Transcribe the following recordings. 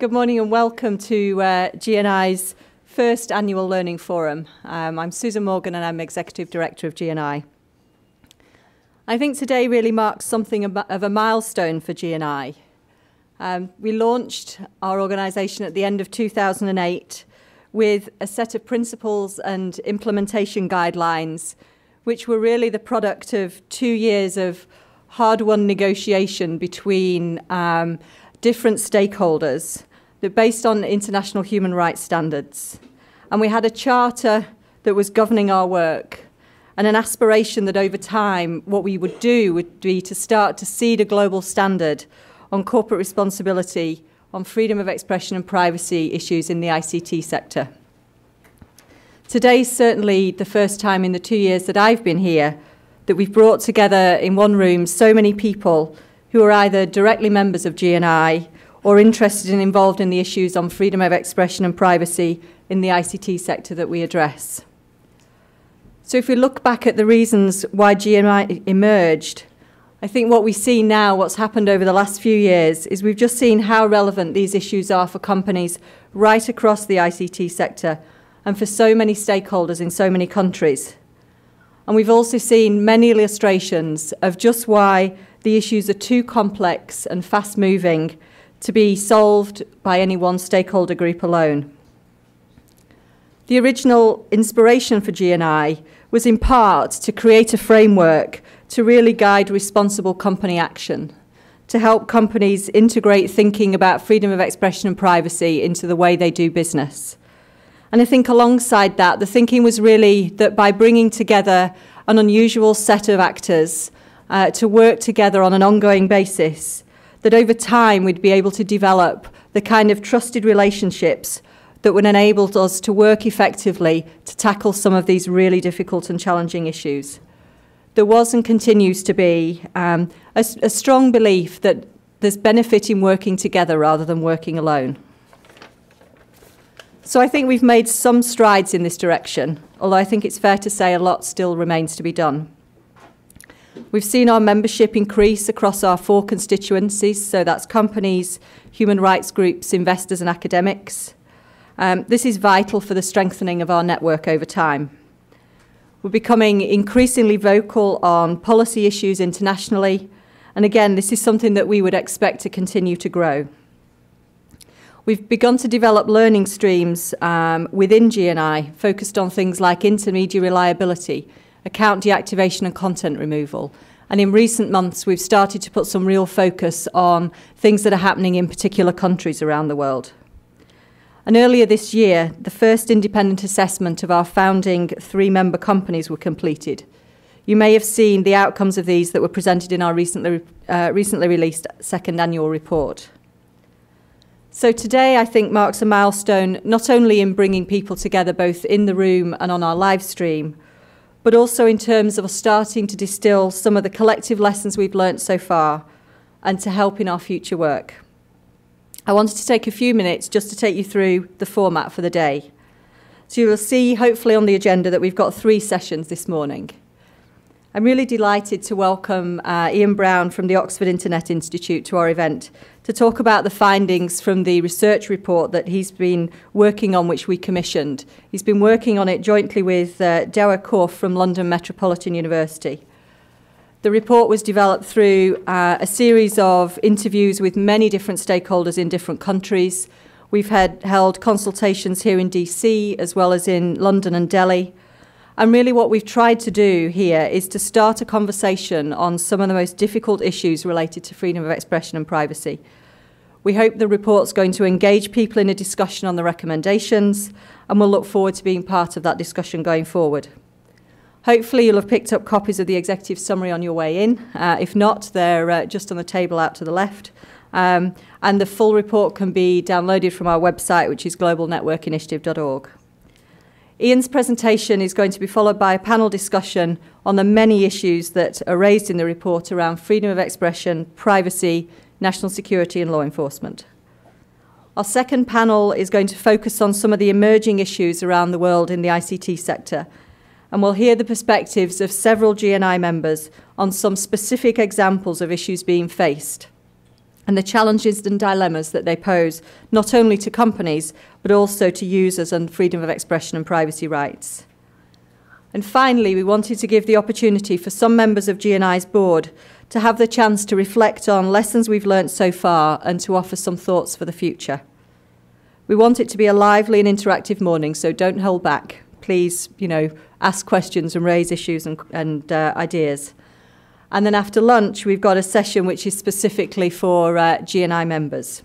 Good morning and welcome to GNI's first annual learning forum. I'm Susan Morgan and I'm Executive Director of GNI. I think today really marks something of a milestone for GNI. We launched our organisation at the end of 2008 with a set of principles and implementation guidelines which were really the product of 2 years of hard-won negotiation between different stakeholders that are based on international human rights standards. And we had a charter that was governing our work and an aspiration that over time what we would do would be to start to seed a global standard on corporate responsibility, on freedom of expression and privacy issues in the ICT sector. Today's certainly the first time in the 2 years that I've been here that we've brought together in one room so many people who are either directly members of GNI or interested and involved in the issues on freedom of expression and privacy in the ICT sector that we address. So if we look back at the reasons why GNI emerged, I think what we see now, what's happened over the last few years, is we've just seen how relevant these issues are for companies right across the ICT sector and for so many stakeholders in so many countries. And we've also seen many illustrations of just why the issues are too complex and fast-moving to be solved by any one stakeholder group alone. The original inspiration for GNI was in part to create a framework to really guide responsible company action, to help companies integrate thinking about freedom of expression and privacy into the way they do business. And I think alongside that, the thinking was really that by bringing together an unusual set of actors to work together on an ongoing basis, that over time we'd be able to develop the kind of trusted relationships that would enable us to work effectively to tackle some of these really difficult and challenging issues. There was and continues to be a strong belief that there's benefit in working together rather than working alone. So I think we've made some strides in this direction, although I think it's fair to say a lot still remains to be done. We've seen our membership increase across our four constituencies, so that's companies, human rights groups, investors and academics. This is vital for the strengthening of our network over time. We're becoming increasingly vocal on policy issues internationally, and again, this is something that we would expect to continue to grow. We've begun to develop learning streams within GNI focused on things like intermedia reliability, account deactivation and content removal. And in recent months, we've started to put some real focus on things that are happening in particular countries around the world. And earlier this year, the first independent assessment of our founding three-member companies were completed. You may have seen the outcomes of these that were presented in our recently released second annual report. So today, I think, marks a milestone not only in bringing people together both in the room and on our live stream, but also in terms of starting to distill some of the collective lessons we've learnt so far and to help in our future work. I wanted to take a few minutes just to take you through the format for the day. So you will see, hopefully on the agenda, that we've got 3 sessions this morning. I'm really delighted to welcome Ian Brown from the Oxford Internet Institute to our event to talk about the findings from the research report that he's been working on, which we commissioned. He's been working on it jointly with Douwe Korff from London Metropolitan University. The report was developed through a series of interviews with many different stakeholders in different countries. We've held consultations here in DC as well as in London and Delhi. And really what we've tried to do here is to start a conversation on some of the most difficult issues related to freedom of expression and privacy. We hope the report's going to engage people in a discussion on the recommendations, and we'll look forward to being part of that discussion going forward. Hopefully you'll have picked up copies of the executive summary on your way in. If not, they're just on the table out to the left. And the full report can be downloaded from our website, which is globalnetworkinitiative.org. Ian's presentation is going to be followed by a panel discussion on the many issues that are raised in the report around freedom of expression, privacy, national security and law enforcement. Our second panel is going to focus on some of the emerging issues around the world in the ICT sector, and we'll hear the perspectives of several GNI members on some specific examples of issues being faced. and the challenges and dilemmas that they pose, not only to companies, but also to users and freedom of expression and privacy rights. And finally, we wanted to give the opportunity for some members of GNI's board to have the chance to reflect on lessons we've learnt so far and to offer some thoughts for the future. We want it to be a lively and interactive morning, so don't hold back. Please, ask questions and raise issues and ideas. And then after lunch, we've got a session which is specifically for GNI members.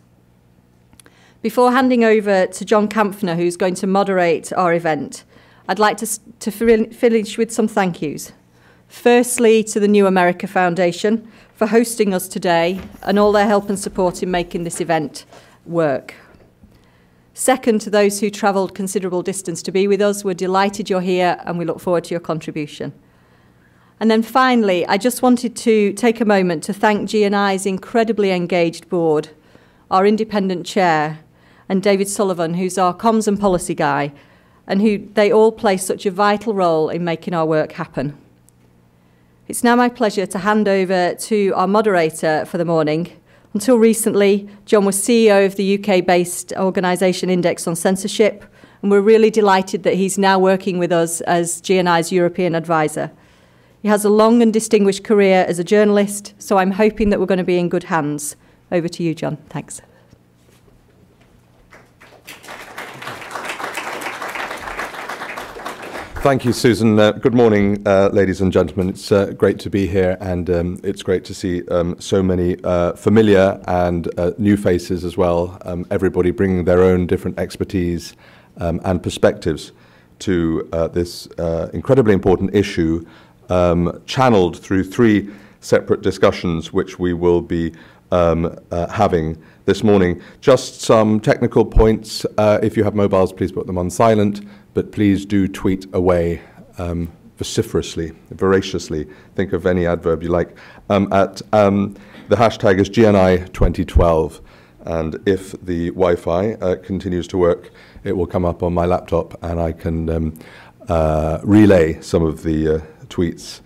Before handing over to John Kampfner, who's going to moderate our event, I'd like to finish with some thank yous. Firstly, to the New America Foundation for hosting us today and all their help and support in making this event work. Second, to those who travelled considerable distance to be with us, we're delighted you're here and we look forward to your contribution. And then finally, I just wanted to take a moment to thank GNI's incredibly engaged board, our independent chair, and David Sullivan, who's our comms and policy guy, and who they all play such a vital role in making our work happen. It's now my pleasure to hand over to our moderator for the morning. Until recently, John was CEO of the UK-based organisation Index on Censorship, and we're really delighted that he's now working with us as GNI's European advisor. He has a long and distinguished career as a journalist, so I'm hoping that we're going to be in good hands. Over to you, John. Thanks. Thank you, Susan. Good morning, ladies and gentlemen. It's great to be here, and it's great to see so many familiar and new faces as well, everybody bringing their own different expertise and perspectives to this incredibly important issue, channeled through three separate discussions which we will be having this morning. Just some technical points. If you have mobiles, please put them on silent, but please do tweet away vociferously, voraciously. Think of any adverb you like. The hashtag is GNI2012, and if the Wi-Fi continues to work, it will come up on my laptop and I can relay some of the tweets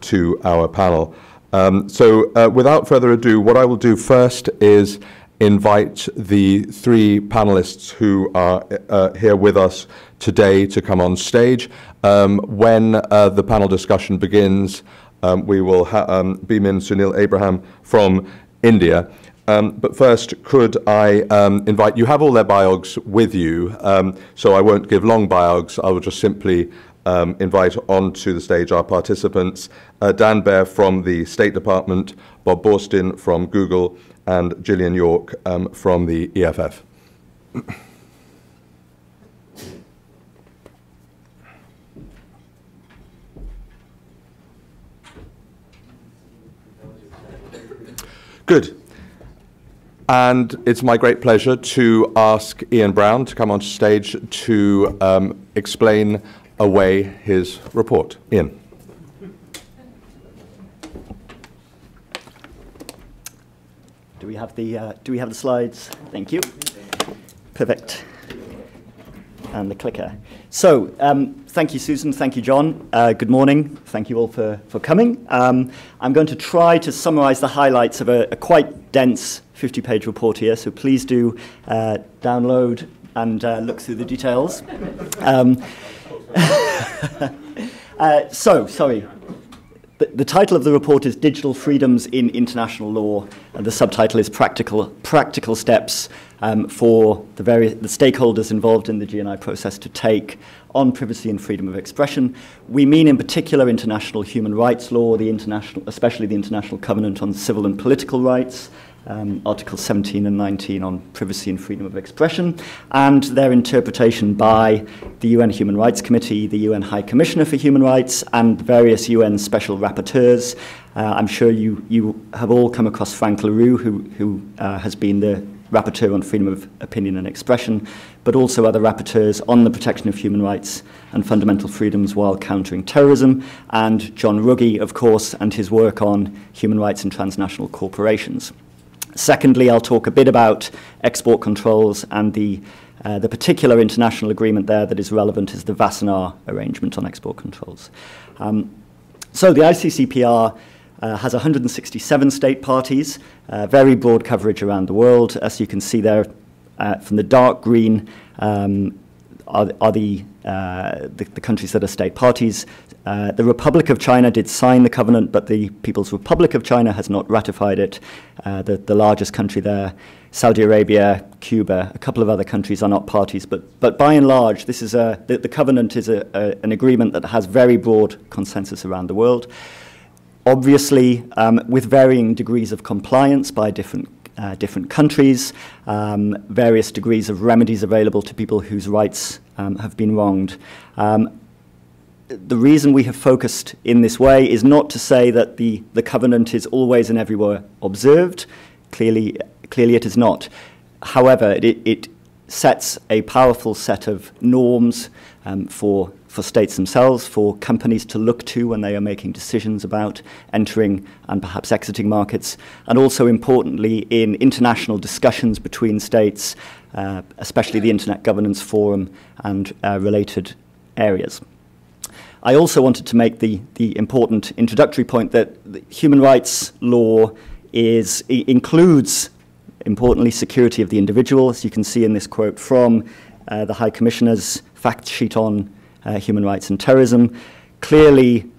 to our panel. Without further ado, what I will do first is invite the three panelists who are here with us today to come on stage. When the panel discussion begins, we will beam in Sunil Abraham from India. But first, could I invite, you have all their biogs with you, so I won't give long biogs. I will just simply invite onto the stage our participants, Dan Baer from the State Department, Bob Boorstin from Google, and Jillian York from the EFF. Good. And it's my great pleasure to ask Ian Brown to come on stage to explain away his report. Ian. Do we have the slides? Thank you. Perfect. And the clicker. So, thank you, Susan. Thank you, John. Good morning. Thank you all for coming. I'm going to try to summarize the highlights of a quite dense 50-page report here, so please do download and look through the details. Sorry. The title of the report is Digital Freedoms in International Law, and the subtitle is Practical Steps for the stakeholders involved in the GNI process to take on privacy and freedom of expression. We mean in particular international human rights law, especially the International Covenant on Civil and Political Rights, Articles 17 and 19 on privacy and freedom of expression, and their interpretation by the UN Human Rights Committee, the UN High Commissioner for Human Rights, and various UN special rapporteurs. I'm sure you have all come across Frank LaRue, who has been the rapporteur on freedom of opinion and expression, but also other rapporteurs on the protection of human rights and fundamental freedoms while countering terrorism, and John Ruggie, of course, and his work on human rights and transnational corporations. Secondly, I'll talk a bit about export controls, and the particular international agreement there that is relevant is the Wassenaar arrangement on export controls. So the ICCPR has 167 state parties, very broad coverage around the world. As you can see there, from the dark green are the countries that are state parties. The Republic of China did sign the covenant, but the People's Republic of China has not ratified it. The largest country there, Saudi Arabia, Cuba, a couple of other countries are not parties. But by and large, this is the covenant is an agreement that has very broad consensus around the world. Obviously, with varying degrees of compliance by different countries, various degrees of remedies available to people whose rights have been wronged. The reason we have focused in this way is not to say that the covenant is always and everywhere observed. Clearly it is not. However, it sets a powerful set of norms for states themselves, for companies to look to when they are making decisions about entering and perhaps exiting markets, and also importantly in international discussions between states, especially the Internet Governance Forum and related areas. I also wanted to make the important introductory point that the human rights law includes, importantly, security of the individual, as you can see in this quote from the High Commissioner's fact sheet on human rights and terrorism. Clearly,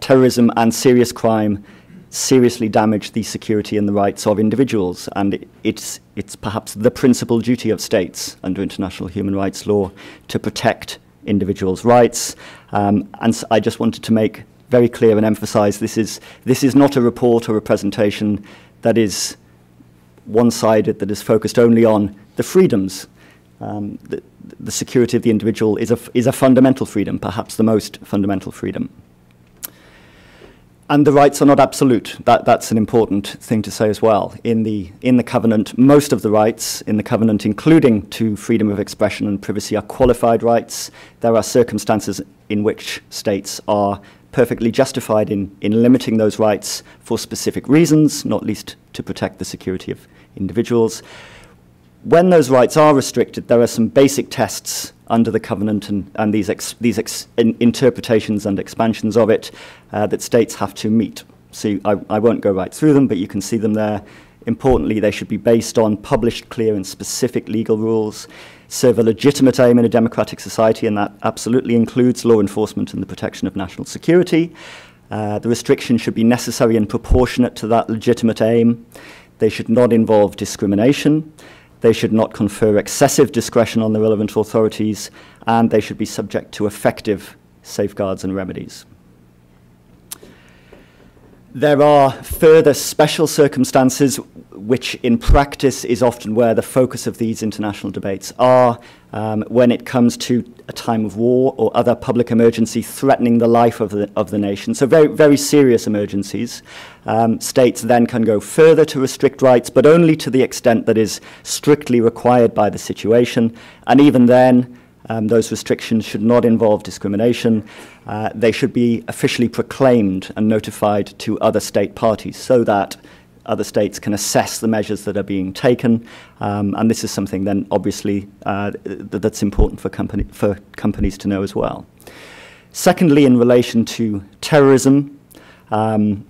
terrorism and serious crime seriously damage the security and the rights of individuals, and it's perhaps the principal duty of states under international human rights law to protect individuals' rights. And so I just wanted to make very clear and emphasize this is not a report or a presentation that is one-sided, that is focused only on the freedoms. The security of the individual is a fundamental freedom, perhaps the most fundamental freedom. And the rights are not absolute. That's an important thing to say as well. In the covenant, most of the rights in the covenant, including to freedom of expression and privacy, are qualified rights. There are circumstances in which states are perfectly justified in limiting those rights for specific reasons, not least to protect the security of individuals. When those rights are restricted, there are some basic tests under the covenant and these interpretations and expansions of it that states have to meet. So I won't go right through them, but you can see them there. Importantly, they should be based on published, clear, and specific legal rules, serve a legitimate aim in a democratic society, and that absolutely includes law enforcement and the protection of national security. The restriction should be necessary and proportionate to that legitimate aim. They should not involve discrimination. They should not confer excessive discretion on the relevant authorities, and they should be subject to effective safeguards and remedies. There are further special circumstances, which in practice is often where the focus of these international debates are, when it comes to a time of war or other public emergency threatening the life of the nation. So very, very serious emergencies. States then can go further to restrict rights, but only to the extent that is strictly required by the situation. And even then, those restrictions should not involve discrimination. They should be officially proclaimed and notified to other state parties so that other states can assess the measures that are being taken, and this is something then obviously that's important for companies to know as well. Secondly, in relation to terrorism and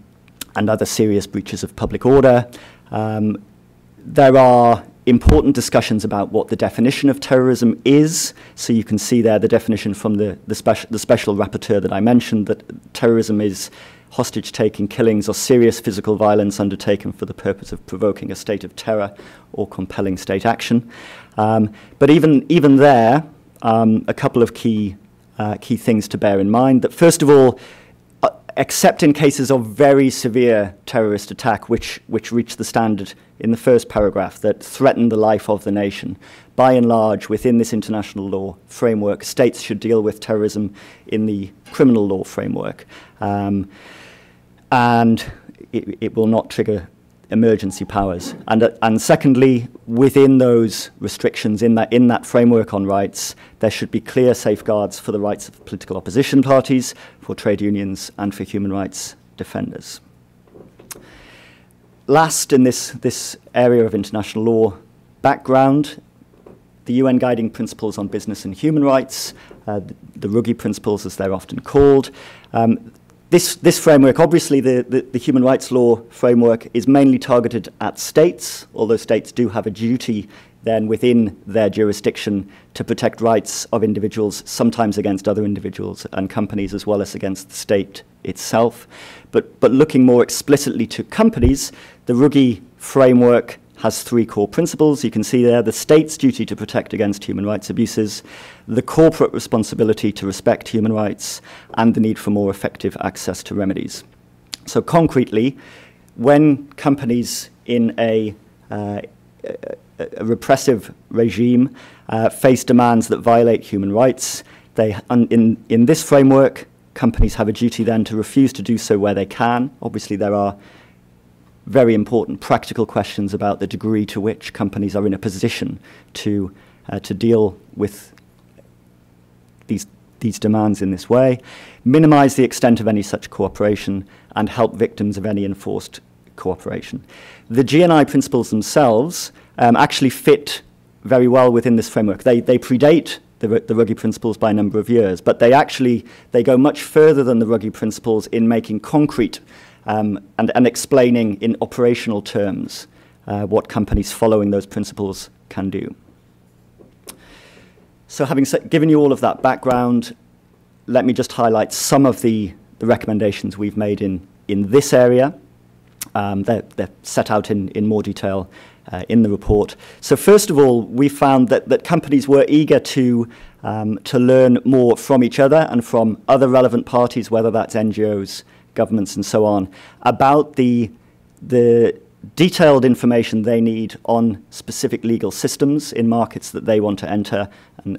other serious breaches of public order, there are important discussions about what the definition of terrorism is. So you can see there the definition from the special rapporteur that I mentioned, that terrorism is hostage-taking, killings, or serious physical violence undertaken for the purpose of provoking a state of terror or compelling state action. But even there, a couple of key things to bear in mind. That first of all, except in cases of very severe terrorist attack, which reach the standard in the first paragraph, that threaten the life of the nation. By and large, within this international law framework, states should deal with terrorism in the criminal law framework. And it will not trigger emergency powers. And secondly, within those restrictions, in that framework on rights, there should be clear safeguards for the rights of political opposition parties, for trade unions, and for human rights defenders. Last, in this area of international law background, the UN Guiding Principles on Business and Human Rights, the Ruggie Principles as they're often called. This framework, obviously the human rights law framework, is mainly targeted at states, although states do have a duty then within their jurisdiction to protect rights of individuals, sometimes against other individuals and companies as well as against the state itself. But looking more explicitly to companies, the Ruggie framework has three core principles. You can see there the state's duty to protect against human rights abuses, the corporate responsibility to respect human rights, and the need for more effective access to remedies. So concretely, when companies in a repressive regime face demands that violate human rights, they, in this framework, companies have a duty then to refuse to do so where they can. Obviously, there are very important practical questions about the degree to which companies are in a position to deal with these demands in this way, minimize the extent of any such cooperation, and help victims of any enforced cooperation. The GNI principles themselves actually fit very well within this framework. They predate the Ruggie principles by a number of years, but they go much further than the Ruggie principles in making concrete and explaining in operational terms what companies following those principles can do. So having given you all of that background, let me just highlight some of the recommendations we've made in this area. They're set out in more detail in the report. So first of all, we found that companies were eager to learn more from each other and from other relevant parties, whether that's NGOs, governments and so on, about the detailed information they need on specific legal systems in markets that they want to enter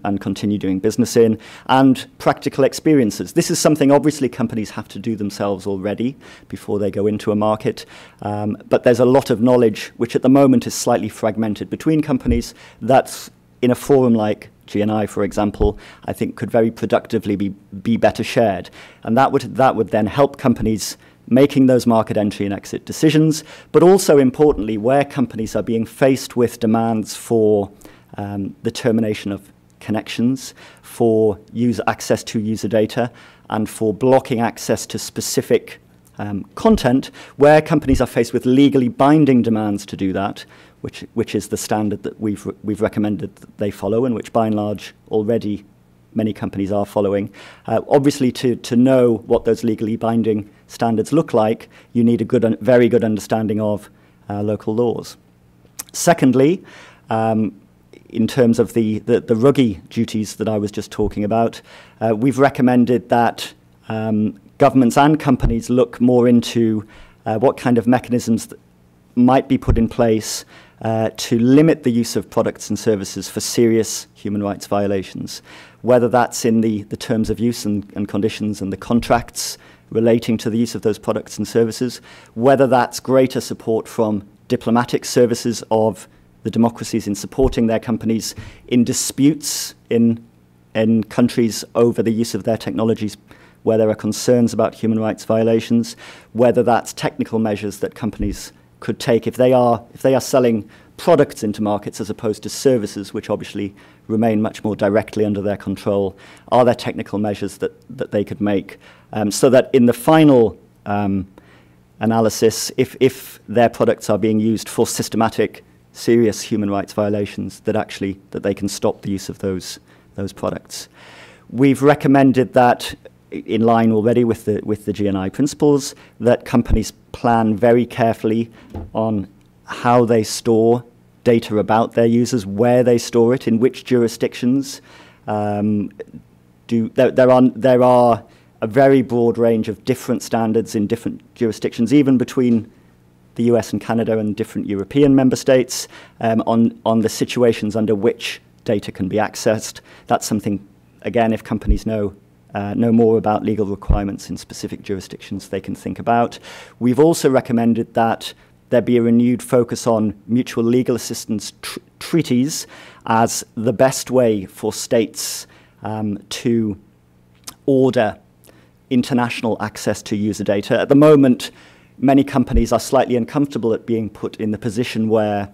and continue doing business in, and practical experiences. This is something obviously companies have to do themselves already before they go into a market, but there's a lot of knowledge which at the moment is slightly fragmented between companies that's in a forum like GNI, for example, I think could very productively be better shared. And that would then help companies making those market entry and exit decisions, but also importantly, where companies are being faced with demands for the termination of connections, for user access to user data, and for blocking access to specific content, where companies are faced with legally binding demands to do that, which is the standard that we've recommended that they follow and which by and large already many companies are following. Obviously to know what those legally binding standards look like, you need very good understanding of local laws. Secondly, in terms of the Ruggie duties that I was just talking about, we've recommended that governments and companies look more into what kind of mechanisms might be put in place to limit the use of products and services for serious human rights violations, whether that's in the terms of use and conditions and the contracts relating to the use of those products and services, whether that's greater support from diplomatic services of the democracies in supporting their companies in disputes in countries over the use of their technologies where there are concerns about human rights violations, whether that's technical measures that companies could take if they are selling products into markets as opposed to services, which obviously remain much more directly under their control. Are there technical measures that they could make so that in the final analysis, if their products are being used for systematic, serious human rights violations, that they can stop the use of those products. We've recommended that, in line already with the GNI principles, that companies plan very carefully on how they store data about their users, where they store it, in which jurisdictions. There are a very broad range of different standards in different jurisdictions, even between the US and Canada and different European member states, on the situations under which data can be accessed. That's something, again, if companies know more about legal requirements in specific jurisdictions they can think about. We've also recommended that there be a renewed focus on mutual legal assistance treaties as the best way for states to order international access to user data. At the moment, many companies are slightly uncomfortable at being put in the position where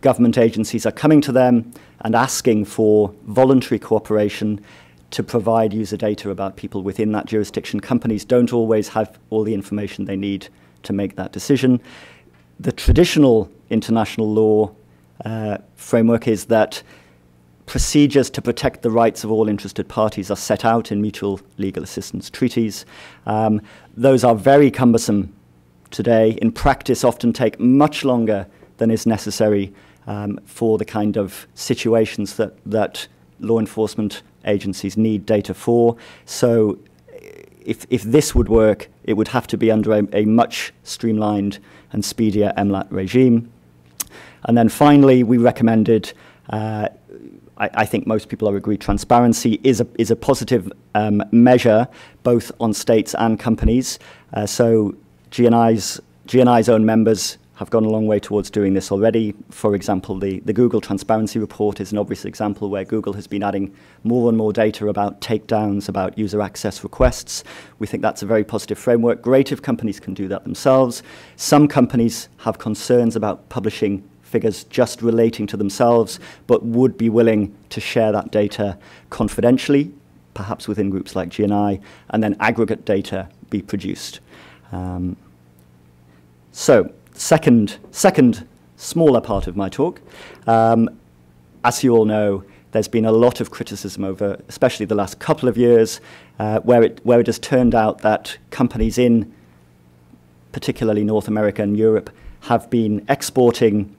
government agencies are coming to them and asking for voluntary cooperation to provide user data about people within that jurisdiction. Companies don't always have all the information they need to make that decision. The traditional international law framework is that procedures to protect the rights of all interested parties are set out in mutual legal assistance treaties. Those are very cumbersome today, in practice often take much longer than is necessary for the kind of situations that, law enforcement agencies need data for. So if this would work, it would have to be under a much streamlined and speedier MLAT regime. And then finally, we recommended, I think most people are agreed, transparency is a positive measure, both on states and companies. So GNI's own members have gone a long way towards doing this already. For example, the Google Transparency Report is an obvious example where Google has been adding more and more data about takedowns, about user access requests. We think that's a very positive framework. Great if companies can do that themselves. Some companies have concerns about publishing figures just relating to themselves, but would be willing to share that data confidentially, perhaps within groups like GNI, and then aggregate data be produced. So, second smaller part of my talk. As you all know, there's been a lot of criticism over, especially the last couple of years, where it has turned out that companies in particularly North America and Europe have been exporting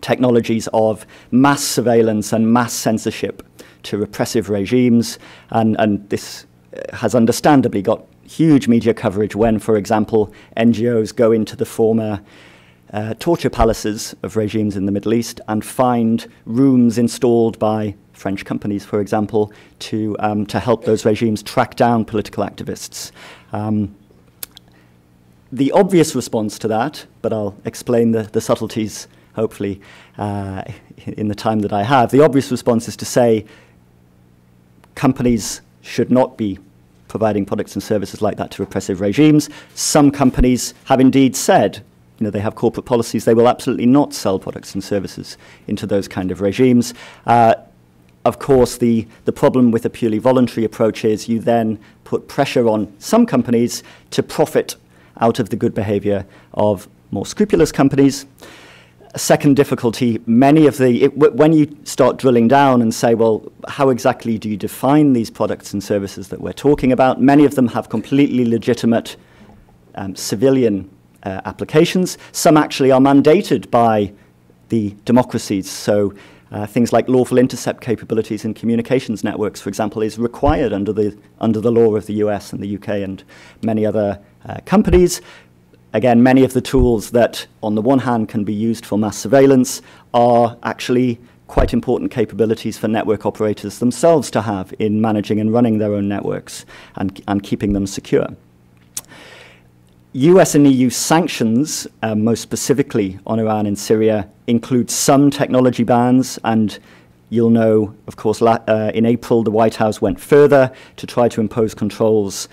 technologies of mass surveillance and mass censorship to repressive regimes, and this has understandably got huge media coverage when, for example, NGOs go into the former torture palaces of regimes in the Middle East and find rooms installed by French companies, for example, to help those regimes track down political activists. The obvious response to that, but I'll explain the subtleties, hopefully, in the time that I have, the obvious response is to say companies should not be providing products and services like that to repressive regimes. Some companies have indeed said, you know, they have corporate policies, they will absolutely not sell products and services into those kind of regimes. Of course, the problem with a purely voluntary approach is you then put pressure on some companies to profit out of the good behavior of more scrupulous companies. A second difficulty, many of the, when you start drilling down and say, well, how exactly do you define these products and services that we're talking about? Many of them have completely legitimate civilian applications. Some actually are mandated by the democracies. So things like lawful intercept capabilities in communications networks, for example, is required under the law of the US and the UK and many other companies. Again, many of the tools that, on the one hand, can be used for mass surveillance are actually quite important capabilities for network operators themselves to have in managing and running their own networks and keeping them secure. US and EU sanctions, most specifically on Iran and Syria, include some technology bans, and you'll know, of course, in April, the White House went further to try to impose controls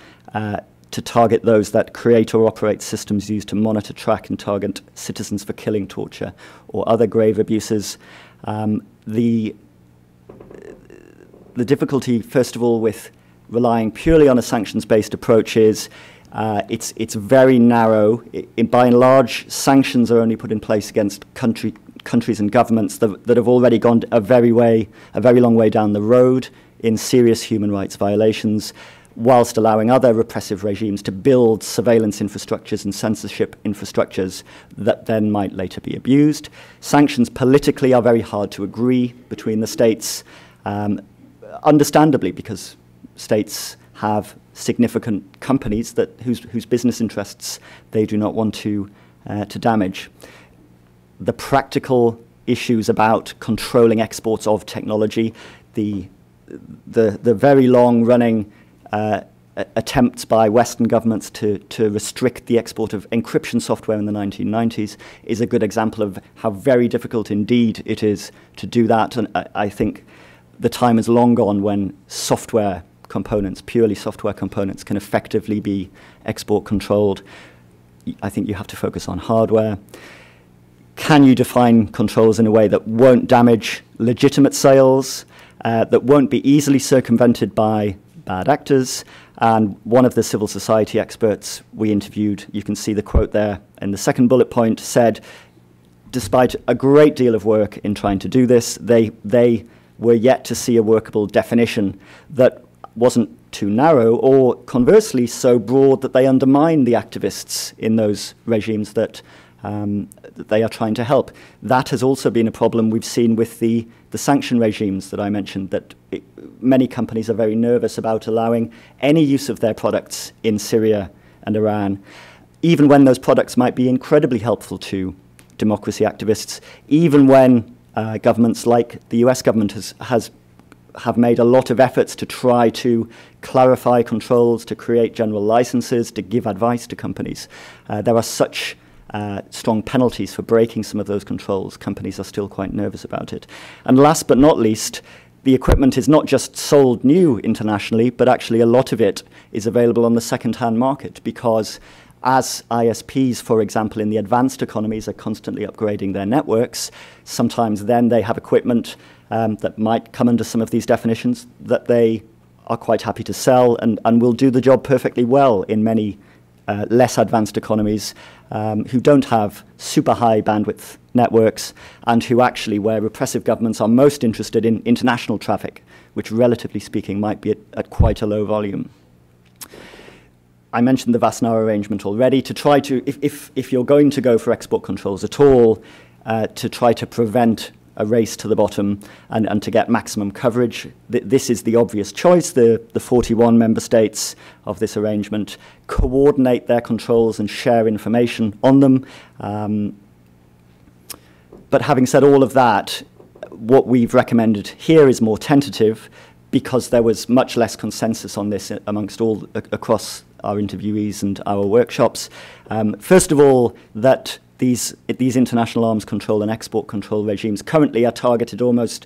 to target those that create or operate systems used to monitor, track, and target citizens for killing, torture, or other grave abuses. The difficulty, first of all, with relying purely on a sanctions-based approach is it's very narrow. By and large, sanctions are only put in place against countries and governments that have already gone a very long way down the road in serious human rights violations, whilst allowing other repressive regimes to build surveillance infrastructures and censorship infrastructures that then might later be abused. Sanctions politically are very hard to agree between the states, understandably, because states have significant companies whose business interests they do not want to damage. The practical issues about controlling exports of technology, the very long-running attempts by Western governments to restrict the export of encryption software in the 1990s is a good example of how very difficult indeed it is to do that. And I think the time is long gone when software components, purely software components, can effectively be export controlled. I think you have to focus on hardware. Can you define controls in a way that won't damage legitimate sales? that won't be easily circumvented by bad actors. And one of the civil society experts we interviewed, you can see the quote there in the second bullet point, said, despite a great deal of work in trying to do this, they were yet to see a workable definition that wasn't too narrow or, conversely, so broad that they undermine the activists in those regimes that, that they are trying to help. That has also been a problem we've seen with the sanction regimes that I mentioned, that many companies are very nervous about allowing any use of their products in Syria and Iran, even when those products might be incredibly helpful to democracy activists, even when governments like the US government have made a lot of efforts to try to clarify controls, to create general licenses, to give advice to companies. There are such strong penalties for breaking some of those controls. Companies are still quite nervous about it. And last but not least, the equipment is not just sold new internationally, but actually a lot of it is available on the second-hand market, because as ISPs, for example, in the advanced economies are constantly upgrading their networks, sometimes then they have equipment that might come under some of these definitions that they are quite happy to sell and will do the job perfectly well in many less advanced economies who don't have super high bandwidth networks and who actually, where repressive governments are most interested in international traffic, which relatively speaking might be at quite a low volume. I mentioned the Wassenaar arrangement already, to try to, if you're going to go for export controls at all, to try to prevent a race to the bottom and to get maximum coverage. This is the obvious choice. The 41 member states of this arrangement coordinate their controls and share information on them. But having said all of that, what we've recommended here is more tentative, because there was much less consensus on this amongst all across our interviewees and our workshops. First of all, that these international arms control and export control regimes currently are targeted almost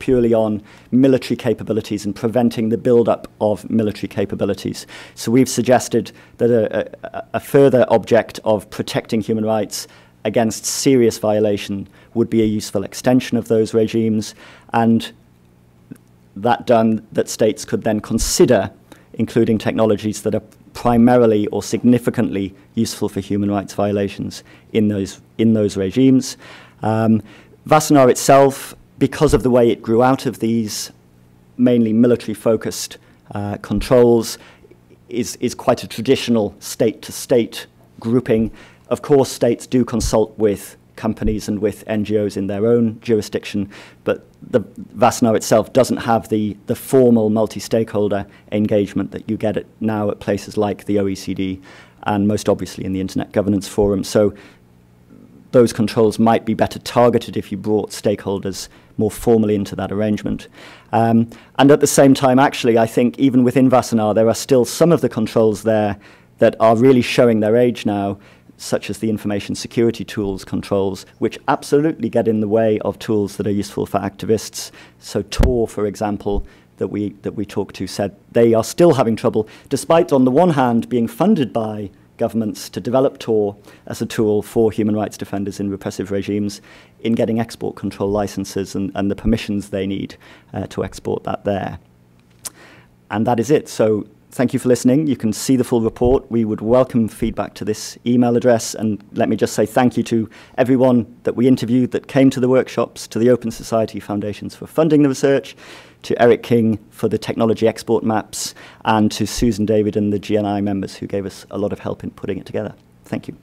purely on military capabilities and preventing the build-up of military capabilities. So we've suggested that a further object of protecting human rights against serious violation would be a useful extension of those regimes, and that done, that states could then consider including technologies that are primarily or significantly useful for human rights violations in those regimes. Wassenaar itself, because of the way it grew out of these mainly military-focused controls, is quite a traditional state-to-state grouping. Of course, states do consult with companies and with NGOs in their own jurisdiction, but the Wassenaar itself doesn't have the formal multi-stakeholder engagement that you get now at places like the OECD and most obviously in the Internet Governance Forum. So those controls might be better targeted if you brought stakeholders more formally into that arrangement. And at the same time, actually, I think even within Wassenaar, there are still some of the controls there that are really showing their age now, such as the information security tools controls, which absolutely get in the way of tools that are useful for activists. So Tor, for example, that we talked to, said they are still having trouble, despite on the one hand being funded by governments to develop Tor as a tool for human rights defenders in repressive regimes, in getting export control licenses and the permissions they need to export that there. And that is it. So thank you for listening. You can see the full report. We would welcome feedback to this email address. And let me just say thank you to everyone that we interviewed that came to the workshops, to the Open Society Foundations for funding the research, to Eric King for the technology export maps, and to Susan David and the GNI members who gave us a lot of help in putting it together. Thank you.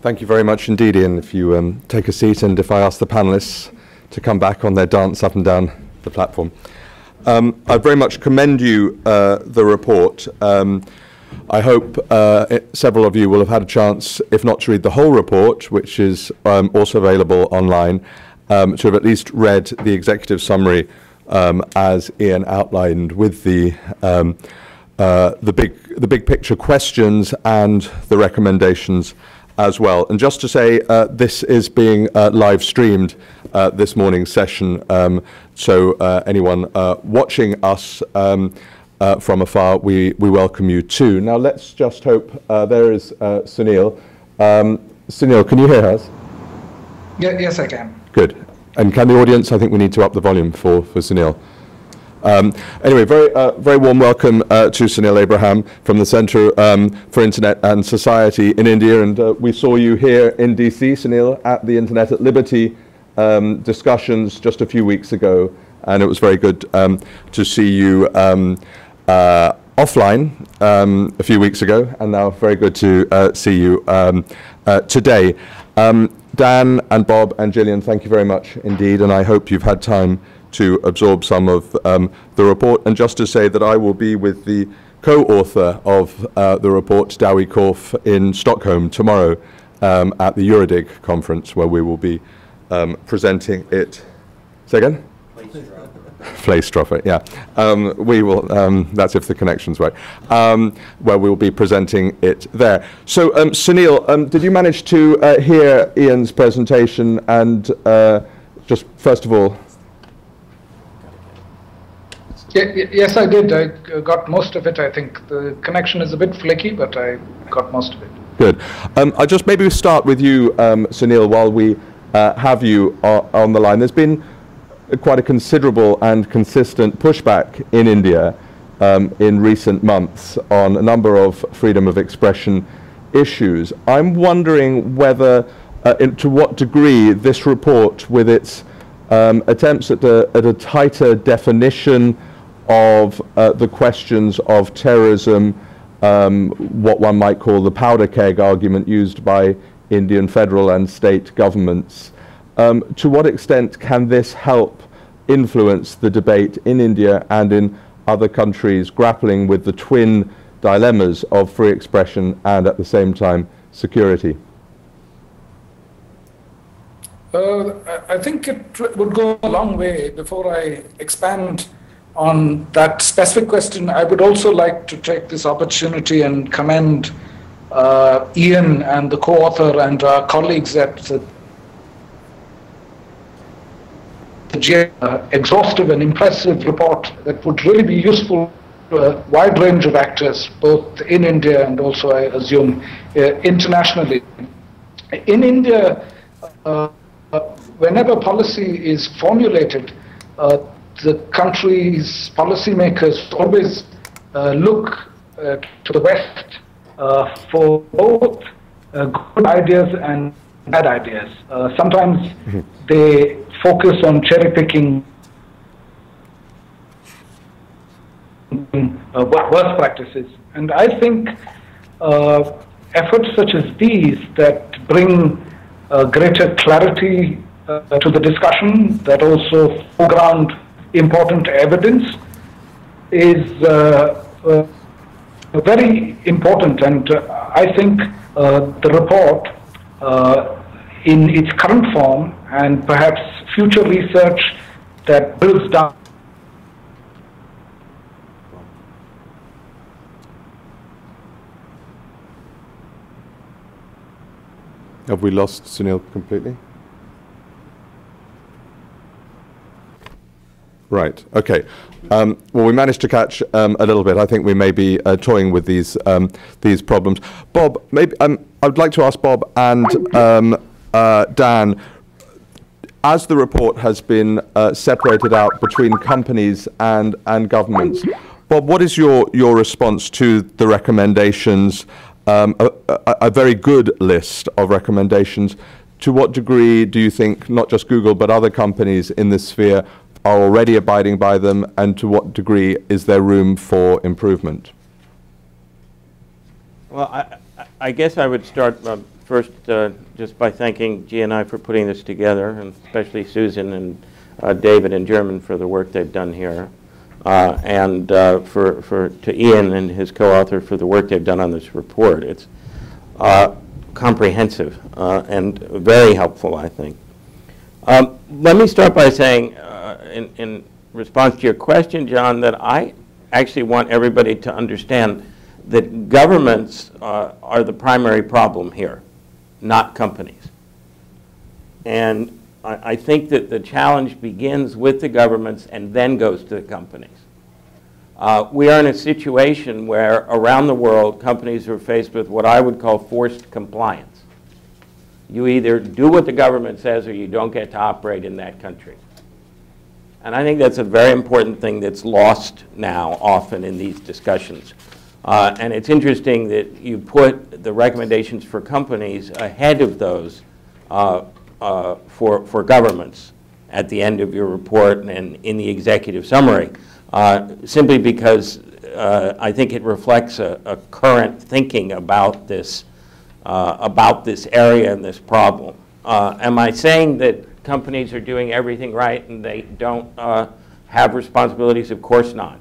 Thank you very much indeed, Ian. If you take a seat, and if I ask the panellists to come back on their dance up and down the platform. I very much commend you the report. I hope several of you will have had a chance, if not to read the whole report, which is also available online, to have at least read the executive summary as Ian outlined, with the big picture questions and the recommendations as well. And just to say, this is being live streamed this morning's session, so anyone watching us from afar, we welcome you too. Now let's just hope there is Sunil Sunil, can you hear us? Yeah, yes, I can. Good. And can the audience? I think we need to up the volume for Sunil. Anyway, very warm welcome to Sunil Abraham from the Centre for Internet and Society in India. And we saw you here in DC, Sunil, at the Internet at Liberty discussions just a few weeks ago. And it was very good to see you offline a few weeks ago. And now very good to see you today. Dan and Bob and Jillian, thank you very much indeed. And I hope you've had time to absorb some of the report. And just to say that I will be with the co-author of the report, Douwe Korff, in Stockholm tomorrow at the Eurodig conference, where we will be presenting it. Say again? Fleischstoffer, yeah. We will, that's if the connection's right, where we'll be presenting it there. So, Sunil, did you manage to hear Ian's presentation? And just first of all, yes, I did. I got most of it, I think. The connection is a bit flaky, but I got most of it. Good. I'll just maybe start with you, Sunil, while we have you on the line. There's been quite a considerable and consistent pushback in India in recent months on a number of freedom of expression issues. I'm wondering whether, to what degree this report, with its attempts at a tighter definition of the questions of terrorism, what one might call the powder keg argument used by Indian federal and state governments. To what extent can this help influence the debate in India and in other countries grappling with the twin dilemmas of free expression and at the same time security? I think it would go a long way. Before I expand on that specific question, I would also like to take this opportunity and commend Ian and the co-author and our colleagues at the exhaustive and impressive report that would really be useful to a wide range of actors, both in India and also, I assume, internationally. In India, whenever policy is formulated, the country's policymakers always look to the West for both good ideas and bad ideas. Sometimes they focus on cherry-picking worst practices. And I think efforts such as these that bring greater clarity to the discussion, that also foreground important evidence, is very important. And I think the report in its current form, and perhaps future research that builds down . Have we lost Sunil completely? Right, okay. Well, we managed to catch a little bit. I think we may be toying with these problems. Bob, maybe I'd like to ask Bob and Dan, as the report has been separated out between companies and governments, Bob, what is your response to the recommendations? A very good list of recommendations. To what degree do you think not just Google but other companies in this sphere are already abiding by them, and to what degree is there room for improvement? Well, I guess I would start first just by thanking GNI for putting this together, and especially Susan and David and German for the work they've done here. And to Ian and his co-author for the work they've done on this report. It's comprehensive and very helpful, I think. Let me start by saying, in response to your question, John, that I actually want everybody to understand that governments are the primary problem here, not companies. And I think that the challenge begins with the governments and then goes to the companies. We are in a situation where around the world companies are faced with what I would call forced compliance. You either do what the government says or you don't get to operate in that country. And I think that's a very important thing that's lost now often in these discussions. And it's interesting that you put the recommendations for companies ahead of those for governments at the end of your report and in the executive summary, simply because I think it reflects a current thinking about this area and this problem. Am I saying that companies are doing everything right and they don't have responsibilities? Of course not.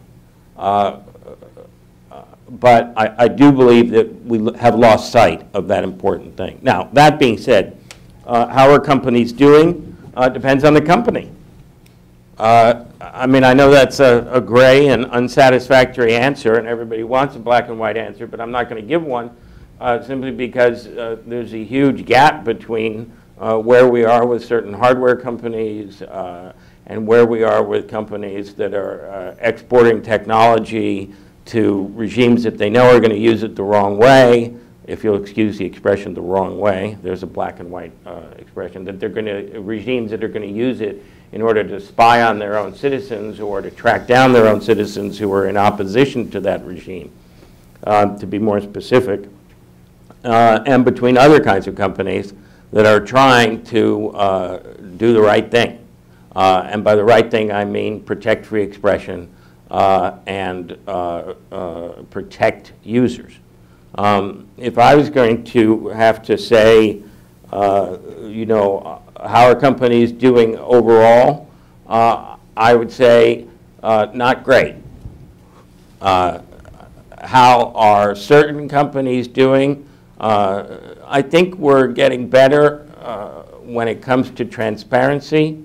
But I do believe that we have lost sight of that important thing. Now, that being said, how are companies doing? Depends on the company. I mean, I know that's a gray and unsatisfactory answer, and everybody wants a black and white answer, but I'm not going to give one simply because there's a huge gap between where we are with certain hardware companies and where we are with companies that are exporting technology to regimes that they know are going to use it the wrong way. If you'll excuse the expression, the wrong way, there's a black and white expression, that they're going to, regimes that are going to use it in order to spy on their own citizens or to track down their own citizens who are in opposition to that regime, to be more specific, and between other kinds of companies that are trying to do the right thing. And by the right thing, I mean protect free expression, and protect users. If I was going to have to say, you know, how are companies doing overall, I would say not great. How are certain companies doing? I think we're getting better when it comes to transparency,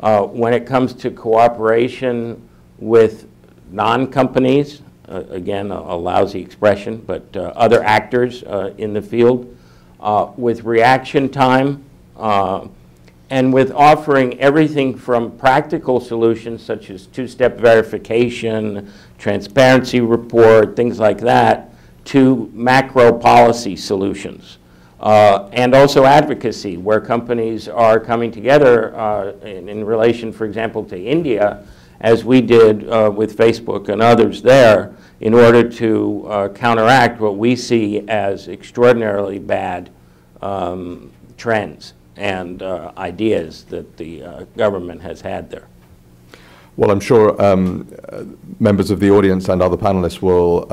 when it comes to cooperation with non-companies, again, a lousy expression, but other actors in the field, with reaction time, and with offering everything from practical solutions such as two-step verification, transparency report, things like that, to macro policy solutions. And also advocacy, where companies are coming together in relation, for example, to India, as we did with Facebook and others there, in order to counteract what we see as extraordinarily bad trends and ideas that the government has had there. Well, I'm sure members of the audience and other panelists will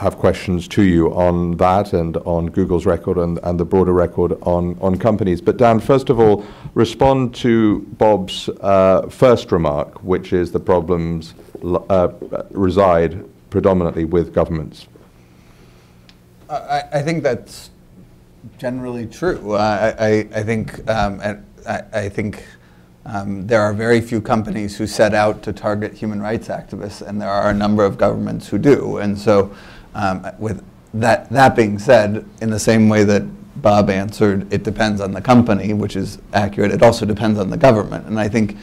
have questions to you on that and on Google's record and the broader record on companies. But Dan, first of all, respond to Bob's first remark, which is the problems reside predominantly with governments. I think that's generally true. I think there are very few companies who set out to target human rights activists, and there are a number of governments who do. And so with that being said, in the same way that Bob answered, it depends on the company, which is accurate. It also depends on the government. And I think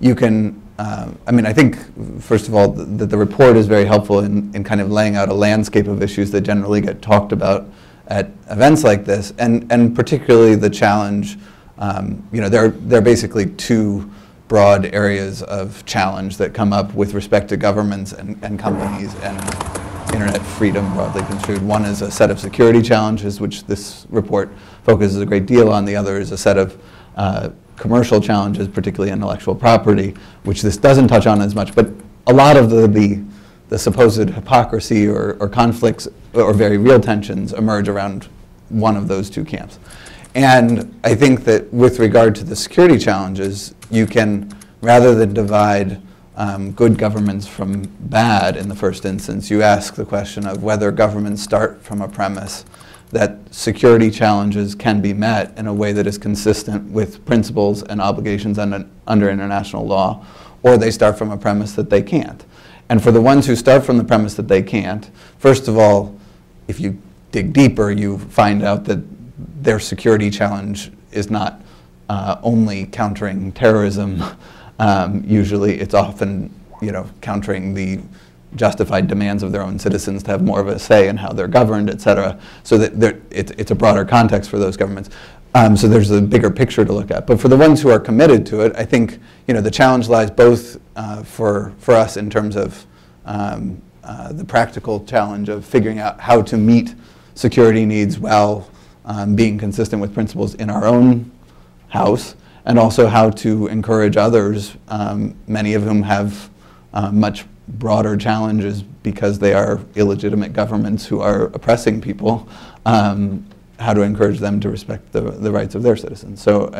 you can, I mean, I think, first of all, that the report is very helpful in kind of laying out a landscape of issues that generally get talked about at events like this, and particularly the challenge. You know, there are basically two broad areas of challenge that come up with respect to governments and companies and internet freedom broadly construed. One is a set of security challenges, which this report focuses a great deal on. The other is a set of commercial challenges, particularly intellectual property, which this doesn't touch on as much. But a lot of the supposed hypocrisy or conflicts or very real tensions emerge around one of those two camps. And I think that with regard to the security challenges, you can, rather than divide good governments from bad in the first instance, you ask the question of whether governments start from a premise that security challenges can be met in a way that is consistent with principles and obligations under international law, or they start from a premise that they can't. And for the ones who start from the premise that they can't, first of all, if you dig deeper, you find out that their security challenge is not only countering terrorism. Usually it's often, you know, countering the justified demands of their own citizens to have more of a say in how they're governed, et cetera, so that it's a broader context for those governments. So there's a bigger picture to look at. But for the ones who are committed to it, I think the challenge lies both for us in terms of the practical challenge of figuring out how to meet security needs while being consistent with principles in our own house, and also how to encourage others, many of whom have much broader challenges because they are illegitimate governments who are oppressing people, how to encourage them to respect the rights of their citizens. So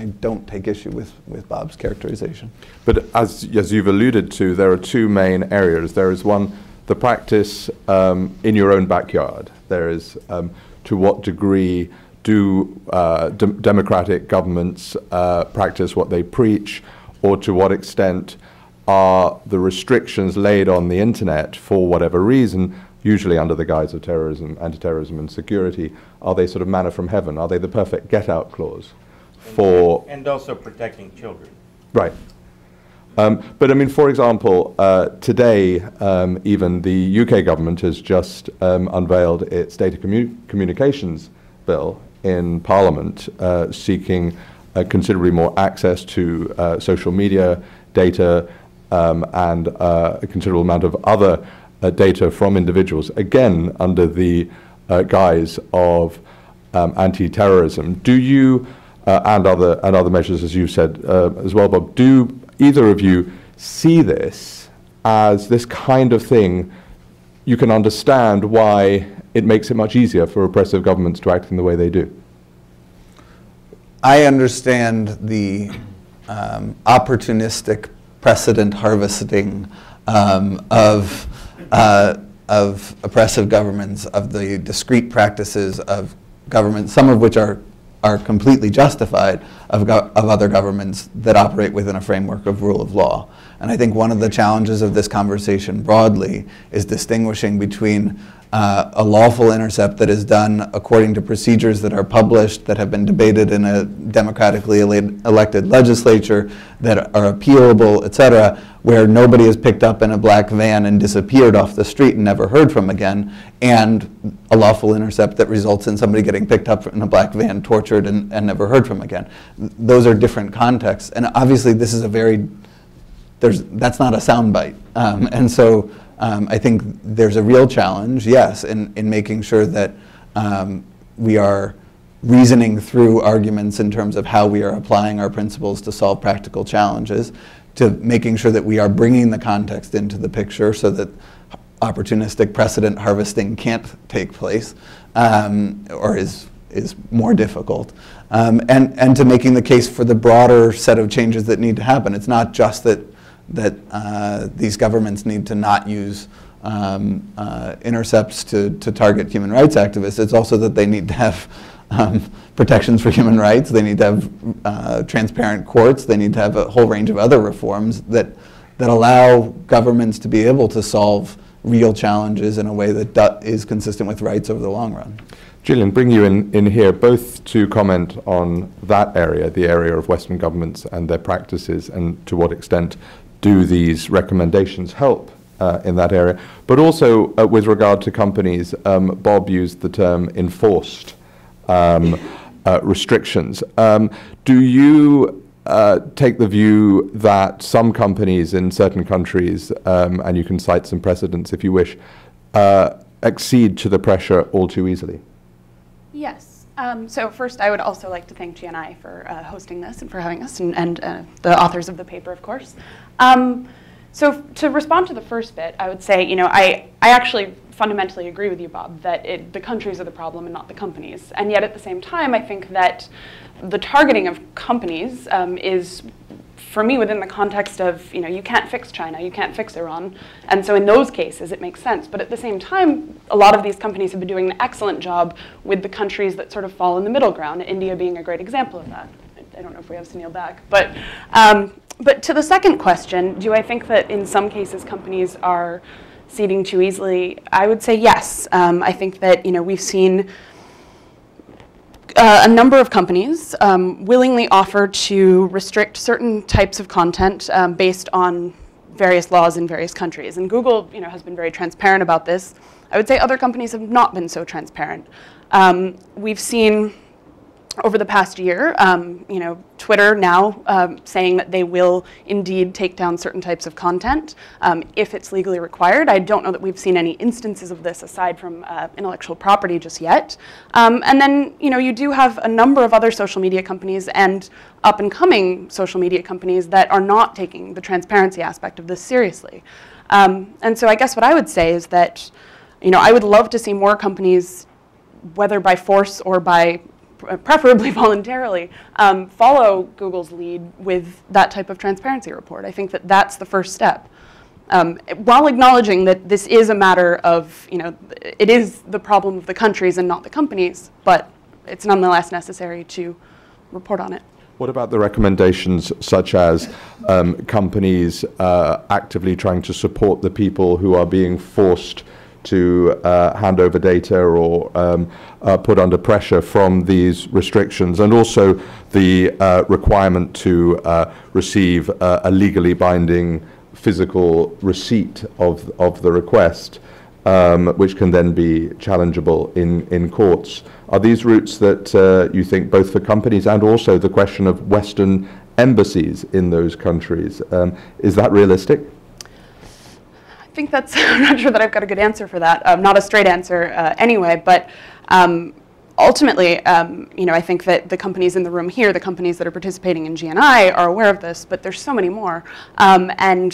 I don't take issue with Bob's characterization. But as you've alluded to, there are two main areas. There is one, the practice in your own backyard. There is to what degree do democratic governments practice what they preach, or to what extent are the restrictions laid on the internet for whatever reason, usually under the guise of terrorism, anti-terrorism and security, are they sort of manna from heaven? Are they the perfect get-out clause for... And also protecting children. Right. But I mean, for example, today, even the UK government has just unveiled its data communications bill in Parliament, seeking considerably more access to social media data and a considerable amount of other data from individuals, again, under the guise of anti-terrorism. Do you, and other measures, as you said as well, Bob, do either of you see this as this kind of thing? You can understand why it makes it much easier for oppressive governments to act in the way they do. I understand the opportunistic precedent harvesting of oppressive governments, of the discrete practices of governments, some of which are completely justified, of other governments that operate within a framework of rule of law. And I think one of the challenges of this conversation broadly is distinguishing between a lawful intercept that is done according to procedures that are published, that have been debated in a democratically elected legislature, that are appealable, etc., where nobody is picked up in a black van and disappeared off the street and never heard from again, and a lawful intercept that results in somebody getting picked up in a black van, tortured, and never heard from again. Those are different contexts, and obviously this is a very... That's not a soundbite. And so I think there's a real challenge, yes, in making sure that we are reasoning through arguments in terms of how we are applying our principles to solve practical challenges, to making sure that we are bringing the context into the picture so that opportunistic precedent harvesting can't take place or is more difficult, and to making the case for the broader set of changes that need to happen. It's not just that these governments need to not use intercepts to target human rights activists. It's also that they need to have protections for human rights. They need to have transparent courts. They need to have a whole range of other reforms that allow governments to be able to solve real challenges in a way that is consistent with rights over the long run. Jillian, bring you in here both to comment on that area, the area of Western governments and their practices, and to what extent do these recommendations help in that area, but also with regard to companies. Bob used the term enforced restrictions. Do you take the view that some companies in certain countries, and you can cite some precedents if you wish, accede to the pressure all too easily? Yes. So first, I would also like to thank GNI for hosting this and for having us, and the authors of the paper, of course. So to respond to the first bit, I would say, I actually fundamentally agree with you, Bob, that the countries are the problem and not the companies. And yet at the same time, I think that the targeting of companies is, for me, within the context of, you can't fix China, you can't fix Iran. And so in those cases, it makes sense. But at the same time, a lot of these companies have been doing an excellent job with the countries that sort of fall in the middle ground, India being a great example of that. I don't know if we have Sunil back, but to the second question, do I think that in some cases companies are ceding too easily? I would say yes. I think that we've seen a number of companies willingly offer to restrict certain types of content based on various laws in various countries. And Google has been very transparent about this. I would say other companies have not been so transparent. We've seen over the past year, you know, Twitter now saying that they will indeed take down certain types of content if it's legally required. I don't know that we've seen any instances of this aside from intellectual property just yet. And then, you know, you do have a number of other social media companies and up-and-coming social media companies that are not taking the transparency aspect of this seriously. And so I guess what I would say is that, you know, I would love to see more companies, whether by force or by preferably voluntarily, follow Google's lead with that type of transparency report. I think that that's the first step. While acknowledging that this is a matter of, you know, it is the problem of the countries and not the companies, but it's nonetheless necessary to report on it. What about the recommendations such as companies actively trying to support the people who are being forced to hand over data or put under pressure from these restrictions, and also the requirement to receive a legally binding physical receipt of the request, which can then be challengeable in courts. Are these routes that you think, both for companies and also the question of Western embassies in those countries, is that realistic? I think that's, I'm not sure that I've got a good answer for that. Not a straight answer anyway, but ultimately, you know, I think that the companies in the room here, the companies that are participating in GNI are aware of this, but there's so many more. And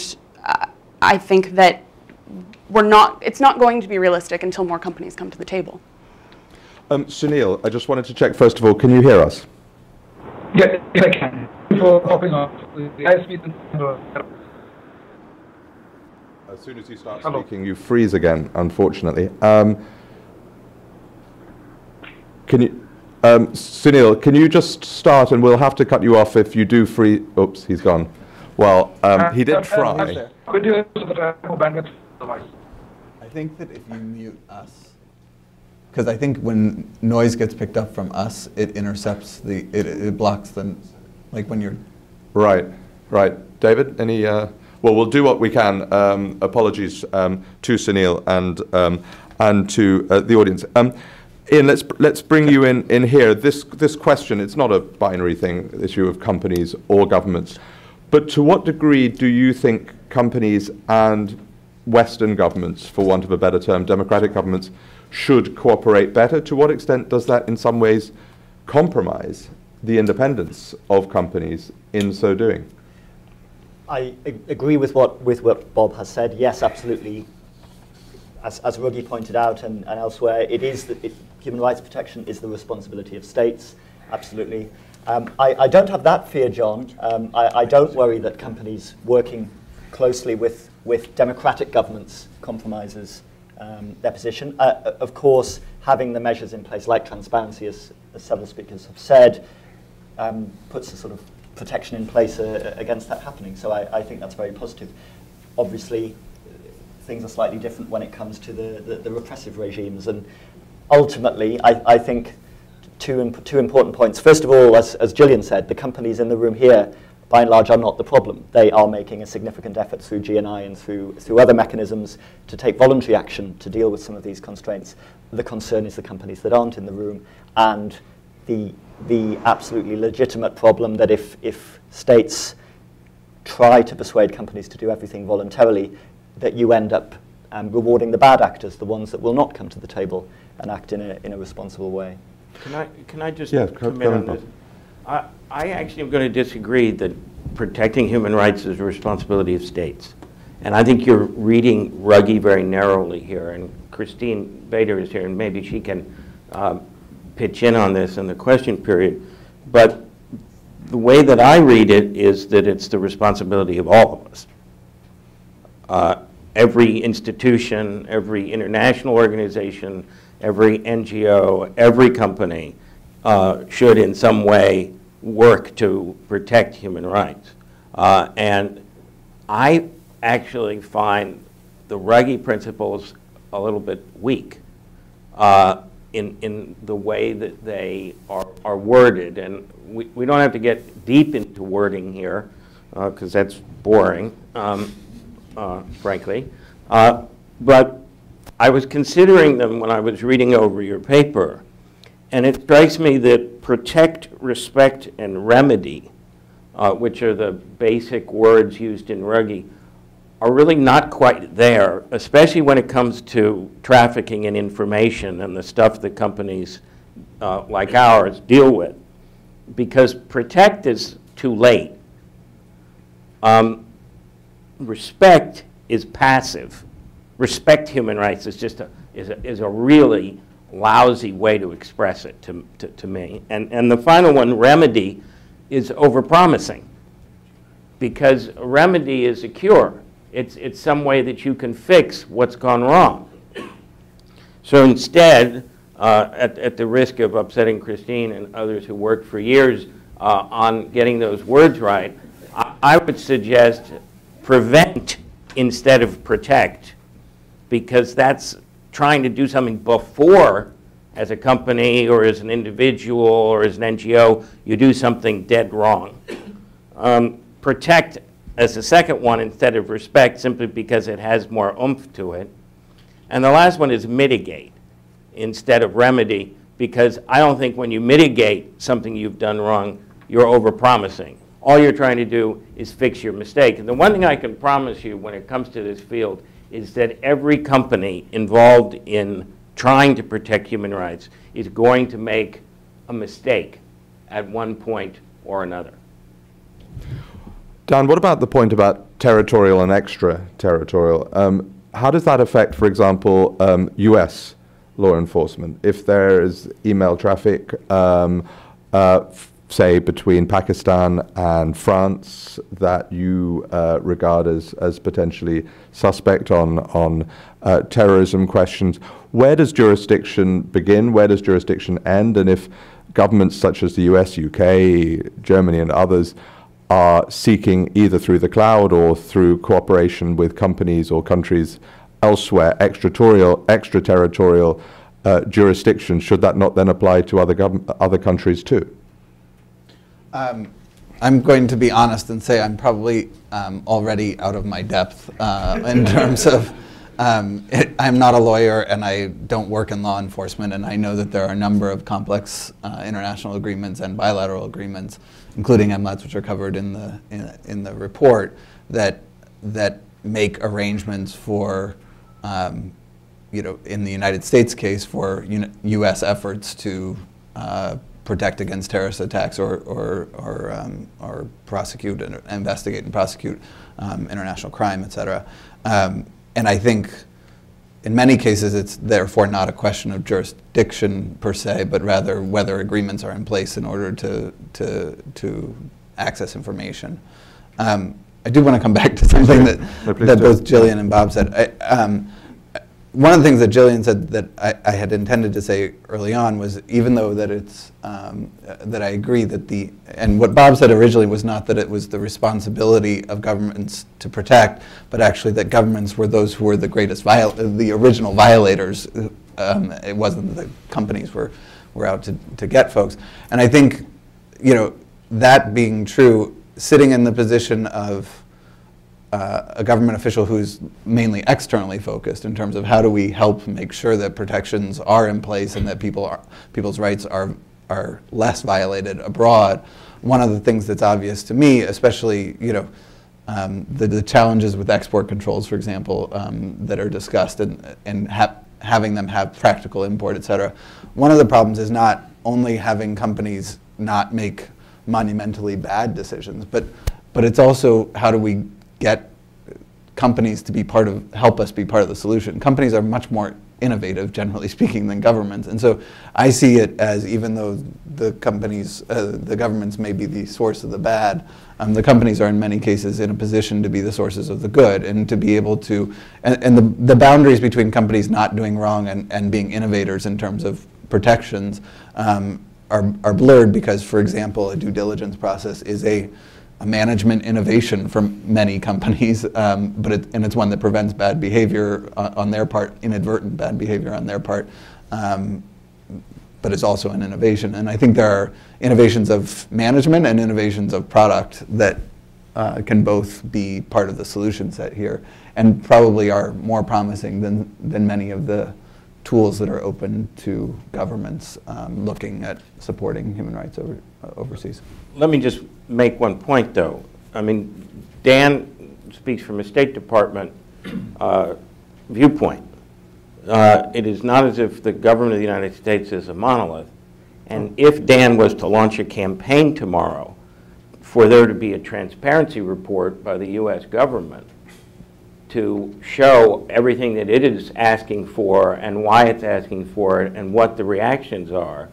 I think that we're not, it's not going to be realistic until more companies come to the table. Sunil, I just wanted to check, first of all, can you hear us? Yes, I can. Before popping off, I speak to... As soon as you start speaking, you freeze again, unfortunately. Can you, Sunil, can you just start, and we'll have to cut you off if you do freeze. Oops, he's gone. Well, he did try. I think that if you mute us, because I think when noise gets picked up from us, it intercepts the, it blocks the, like when you're. Right, right. David, any? Well, we'll do what we can. Apologies to Sunil and to the audience. Ian, let's bring you in here. This question, it's not a binary thing, the issue of companies or governments, but to what degree do you think companies and Western governments, for want of a better term, democratic governments, should cooperate better? To what extent does that in some ways compromise the independence of companies in so doing? I agree with what Bob has said. Yes, absolutely. As Ruggie pointed out and elsewhere, it is human rights protection is the responsibility of states. Absolutely. I don't have that fear, John. I don't worry that companies working closely with democratic governments compromises their position. Of course, having the measures in place, like transparency, as several speakers have said, puts a sort of protection in place against that happening. So I think that's very positive. Obviously, things are slightly different when it comes to the repressive regimes. And ultimately, I think two important points. First of all, as Jillian said, the companies in the room here, by and large, are not the problem. They are making a significant effort through GNI and through other mechanisms to take voluntary action to deal with some of these constraints. The concern is the companies that aren't in the room and the absolutely legitimate problem that if states try to persuade companies to do everything voluntarily, that you end up rewarding the bad actors, the ones that will not come to the table and act in a responsible way. Can I just comment on this? I actually am going to disagree that protecting human rights is a responsibility of states. And I think you're reading Ruggie very narrowly here. And Christine Bader is here, and maybe she can pitch in on this in the question period, but the way that I read it is that it's the responsibility of all of us. Every institution, every international organization, every NGO, every company should in some way work to protect human rights. And I actually find the Ruggie principles a little bit weak. In the way that they are worded. And we don't have to get deep into wording here, because that's boring, frankly. But I was considering them when I was reading over your paper. And it strikes me that protect, respect, and remedy, which are the basic words used in Ruggie, are really not quite there, especially when it comes to trafficking in information and the stuff that companies like ours deal with. Because protect is too late. Respect is passive. Respect human rights is just a really lousy way to express it to me. And the final one, remedy, is overpromising. Because a remedy is a cure. It's some way that you can fix what's gone wrong. So instead, at the risk of upsetting Christine and others who worked for years on getting those words right, I would suggest prevent instead of protect, because that's trying to do something before, as a company or as an individual or as an NGO, you do something dead wrong. Protect as the second one instead of respect, simply because it has more oomph to it. And the last one is mitigate instead of remedy, because I don't think when you mitigate something you've done wrong, you're overpromising. All you're trying to do is fix your mistake. And the one thing I can promise you when it comes to this field is that every company involved in trying to protect human rights is going to make a mistake at one point or another. Dan, what about the point about territorial and extraterritorial? How does that affect, for example, US law enforcement? If there is email traffic, say, between Pakistan and France that you regard as potentially suspect on terrorism questions, where does jurisdiction begin? Where does jurisdiction end? And if governments such as the US, UK, Germany, and others are seeking, either through the cloud or through cooperation with companies or countries elsewhere, extraterritorial jurisdiction, should that not then apply to other countries too? I'm going to be honest and say I'm probably already out of my depth in terms of, I'm not a lawyer and I don't work in law enforcement, and I know that there are a number of complex international agreements and bilateral agreements, including MLATs, which are covered in the report, that make arrangements for, you know, in the United States case, for U.S. efforts to protect against terrorist attacks or prosecute and investigate and prosecute international crime, etc. And I think in many cases it's therefore not a question of jurisdiction per se, but rather whether agreements are in place in order to access information. I do want to come back to something that both Jillian and Bob said. One of the things that Jillian said that I had intended to say early on was, even though that it's, that I agree that and what Bob said originally was not that it was the responsibility of governments to protect, but actually that governments were those who were the greatest, the original violators. It wasn't that companies were out to get folks. And I think, you know, that being true, sitting in the position of a government official who's mainly externally focused in terms of how do we help make sure that protections are in place and that people's rights are less violated abroad. One of the things that's obvious to me, especially, you know, the challenges with export controls, for example, that are discussed, and having them have practical import, et cetera. One of the problems is not only having companies not make monumentally bad decisions, but it's also how do we get companies to be help us be part of the solution. Companies are much more innovative, generally speaking, than governments. And so I see it as, even though the governments may be the source of the bad, the companies are in many cases in a position to be the sources of the good, and to be able to, and the boundaries between companies not doing wrong and being innovators in terms of protections are blurred, because, for example, a due diligence process is a management innovation for many companies, and it's one that prevents bad behavior on their part, inadvertent bad behavior on their part, but it's also an innovation. And I think there are innovations of management and innovations of product that can both be part of the solution set here, and probably are more promising than many of the tools that are open to governments looking at supporting human rights overseas. Let me just make one point, though. I mean, Dan speaks from a State Department viewpoint. It is not as if the government of the United States is a monolith. And if Dan was to launch a campaign tomorrow for there to be a transparency report by the U.S. government to show everything that it is asking for and why it's asking for it and what the reactions are,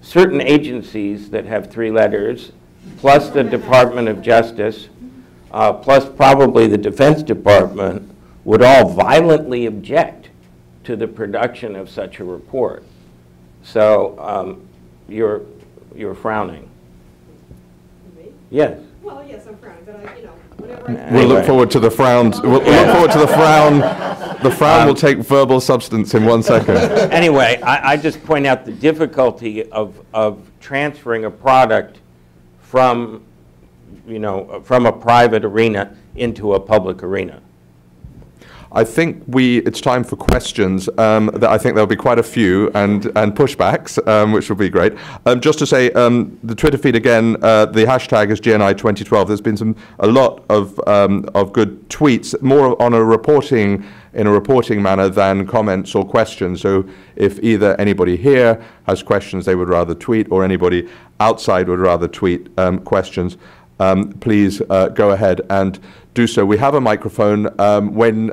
certain agencies that have three letters, plus the Department of Justice, plus probably the Defense Department, would all violently object to the production of such a report. So you're frowning. Me? Yes. Well, yes, I'm frowning, but I, you know, whatever. We'll look forward to the frowns. We'll look forward to the frown. The frown will take verbal substance in 1 second. Anyway, I just point out the difficulty of transferring a product from, you know, from a private arena into a public arena. I think it's time for questions. I think there'll be quite a few and pushbacks, which will be great. Just to say, the Twitter feed again, the hashtag is GNI 2012. There's been a lot of good tweets, more on in a reporting manner than comments or questions. So if either anybody here has questions, they would rather tweet, or anybody outside would rather tweet questions. Please go ahead and do so. We have a microphone. When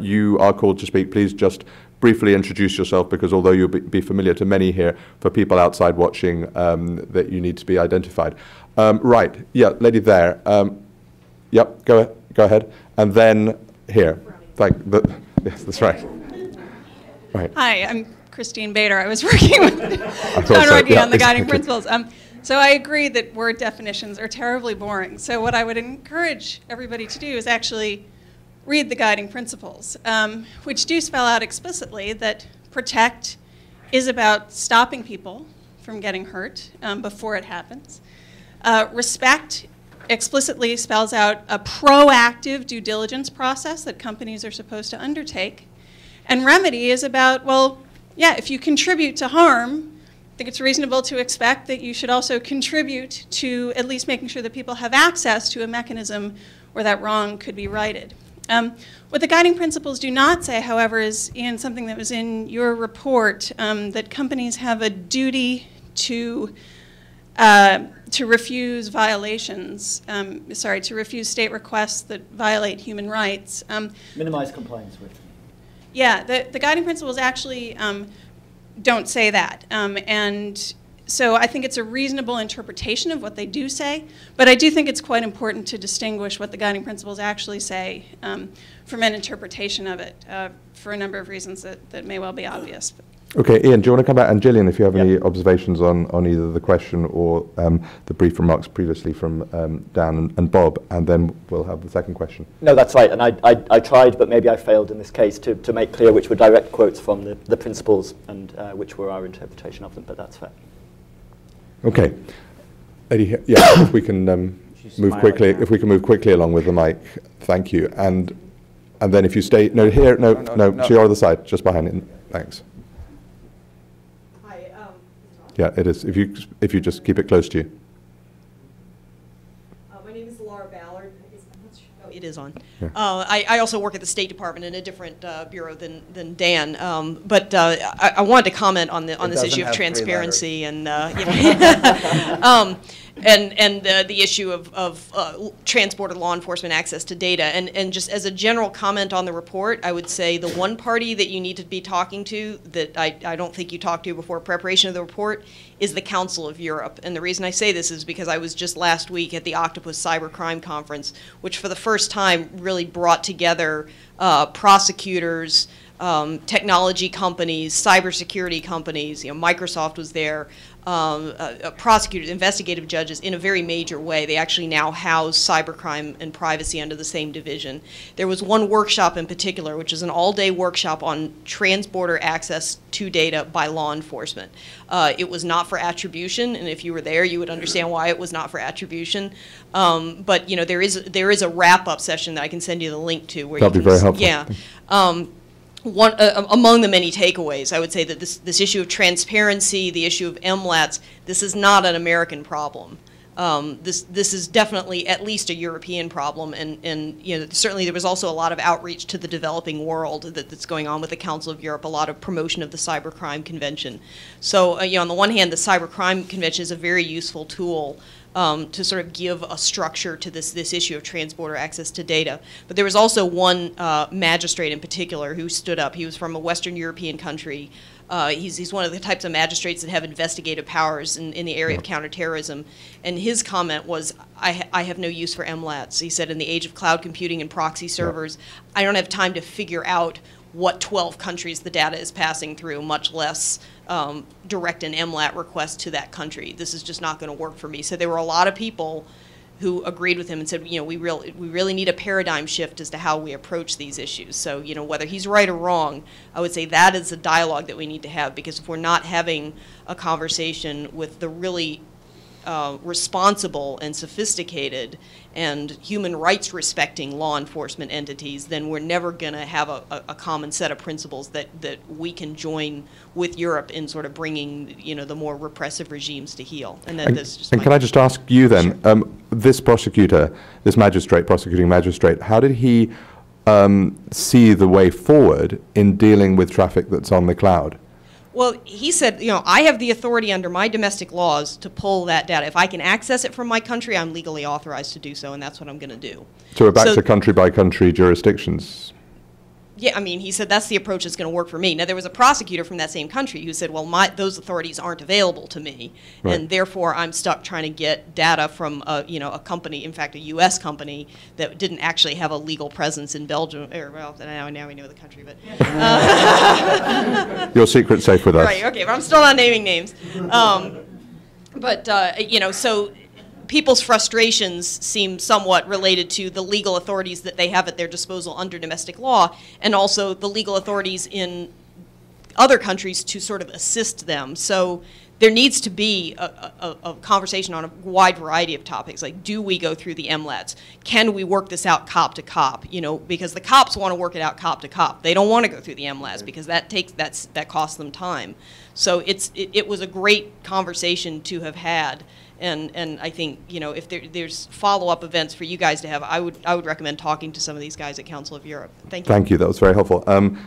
you are called to speak, please just briefly introduce yourself, because although you'll be familiar to many here, for people outside watching, that you need to be identified. Right, yeah, lady there. Yep, go ahead. And then here. Yes, that's right. Right. Hi, I'm Christine Bader. I was working with John Ruggie on the guiding principles. So I agree that word definitions are terribly boring. So what I would encourage everybody to do is actually read the guiding principles, which do spell out explicitly that protect is about stopping people from getting hurt before it happens. Respect explicitly spells out a proactive due diligence process that companies are supposed to undertake. And remedy is about, well, yeah, if you contribute to harm, I think it's reasonable to expect that you should also contribute to at least making sure that people have access to a mechanism where that wrong could be righted. What the guiding principles do not say, however, is, Ian, something that was in your report, that companies have a duty to refuse violations, to refuse state requests that violate human rights. Minimize compliance with. Yeah, the guiding principles actually don't say that. And so I think it's a reasonable interpretation of what they do say, but I do think it's quite important to distinguish what the guiding principles actually say from an interpretation of it for a number of reasons that may well be obvious. But. Okay, Ian, do you want to come back? And Jillian, if you have any observations on either the question or the brief remarks previously from Dan and Bob, and then we'll have the second question. No, that's right, and I tried, but maybe I failed in this case, to make clear which were direct quotes from the principles and which were our interpretation of them, but that's fair. Okay. Eddie, yeah, if we can move quickly, if we can move quickly along with the mic, thank you. And then if you stay, no, here, no, to your other side, just behind it, thanks. Yeah, it is. If you just keep it close to you. My name is Laura Ballard. It is on. Yeah. I also work at the State Department in a different bureau than Dan. But I wanted to comment on this issue of transparency and the issue of trans-border law enforcement access to data. And just as a general comment on the report, I would say the one party that you need to be talking to that I don't think you talked to before preparation of the report is the Council of Europe. And the reason I say this is because I was just last week at the Octopus Cybercrime Conference, which for the first time really brought together prosecutors, technology companies, cybersecurity companies. You know, Microsoft was there. Prosecutors, investigative judges, in a very major way. They actually now house cybercrime and privacy under the same division. There was one workshop in particular, which is an all-day workshop on trans-border access to data by law enforcement. It was not for attribution, and if you were there, you would understand why it was not for attribution. But you know, there is a wrap-up session that I can send you the link to. That'd be very helpful. Yeah. among the many takeaways, I would say that this issue of transparency, the issue of MLATs, this is not an American problem. This is definitely at least a European problem, and you know, certainly there was also a lot of outreach to the developing world that's going on with the Council of Europe, a lot of promotion of the Cybercrime Convention. So you know, on the one hand, the Cybercrime Convention is a very useful tool to sort of give a structure to this issue of transborder access to data. But there was also one magistrate in particular who stood up. He was from a Western European country. He's one of the types of magistrates that have investigative powers in the area of counterterrorism. And his comment was, I have no use for MLATs. He said, in the age of cloud computing and proxy servers, I don't have time to figure out what 12 countries the data is passing through, much less direct an MLAT request to that country. This is just not going to work for me. So there were a lot of people who agreed with him and said, you know, we really need a paradigm shift as to how we approach these issues. So, you know, whether he's right or wrong, I would say that is a dialogue that we need to have, because if we're not having a conversation with the really responsible and sophisticated and human rights respecting law enforcement entities, then we're never going to have a common set of principles that we can join with Europe in sort of bringing, you know, the more repressive regimes to heel. And can I just ask you then, sure. This prosecutor, this magistrate, prosecuting magistrate, how did he see the way forward in dealing with traffic that's on the cloud? Well, he said, you know, I have the authority under my domestic laws to pull that data. If I can access it from my country, I'm legally authorized to do so, and that's what I'm going to do. So we're back to country-by-country jurisdictions. Yeah, I mean, he said that's the approach that's going to work for me. Now, there was a prosecutor from that same country who said, well, those authorities aren't available to me, right. And therefore I'm stuck trying to get data from a company, in fact, a U.S. company that didn't actually have a legal presence in Belgium. Well, now we know the country, but... Your secret's safe with us. Right, okay, but I'm still not naming names. You know, so... People's frustrations seem somewhat related to the legal authorities that they have at their disposal under domestic law, and also the legal authorities in other countries to sort of assist them. So there needs to be a conversation on a wide variety of topics, like do we go through the MLATs? Can we work this out cop to cop? You know, because the cops want to work it out cop to cop. They don't want to go through the MLATs because that costs them time. So it was a great conversation to have had. And I think, you know, if there's follow-up events for you guys to have, I would recommend talking to some of these guys at Council of Europe. Thank you. Thank you. That was very helpful.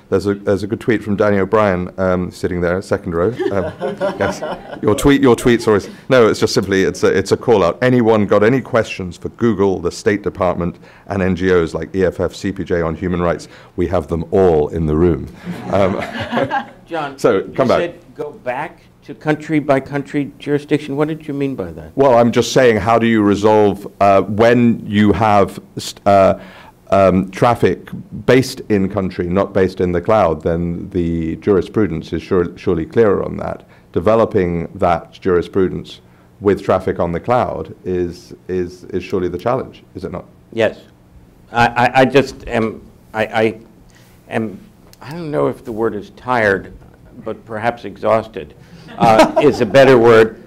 There's a good tweet from Danny O'Brien sitting there, second row. Yes. Your tweet's always no. It's just simply it's a call out. Anyone got any questions for Google, the State Department, and NGOs like EFF, CPJ on human rights? We have them all in the room. John, so come back. Said go back. To country-by-country jurisdiction, what did you mean by that? Well, I'm just saying, how do you resolve when you have traffic based in country, not based in the cloud? Then the jurisprudence is surely clearer on that. Developing that jurisprudence with traffic on the cloud is surely the challenge, is it not? Yes, I just am. I am. I don't know if the word is tired, but perhaps exhausted. Is a better word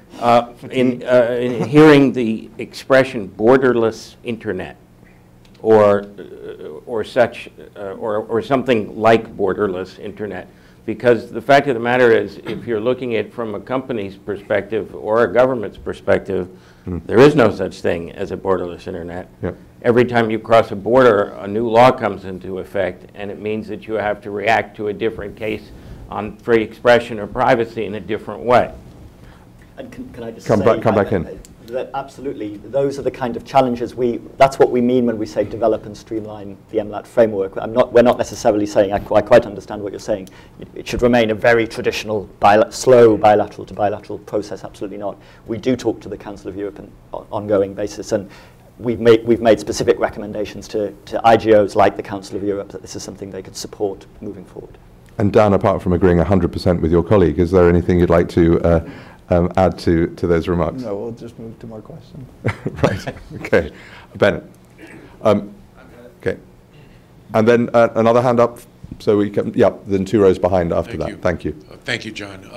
in hearing the expression "borderless internet" or such or something like borderless internet, because the fact of the matter is, if you're looking at it from a company's perspective or a government's perspective, there is no such thing as a borderless internet. Yep. Every time you cross a border, a new law comes into effect, and it means that you have to react to a different case on free expression or privacy in a different way. And can I just come back in. That absolutely, those are the kind of challenges that's what we mean when we say develop and streamline the MLAT framework. We're not necessarily saying, I quite understand what you're saying, it should remain a very traditional, slow bilateral to bilateral process, absolutely not. We do talk to the Council of Europe on an ongoing basis, and we've made specific recommendations to IGOs like the Council of Europe that this is something they could support moving forward. And Dan, apart from agreeing 100% with your colleague, is there anything you'd like to add to those remarks? No, we'll just move to my question. Right. Okay. Bennett. Okay. And then another hand up, so we can, yeah, then two rows behind after that. Thank you. Thank you, John.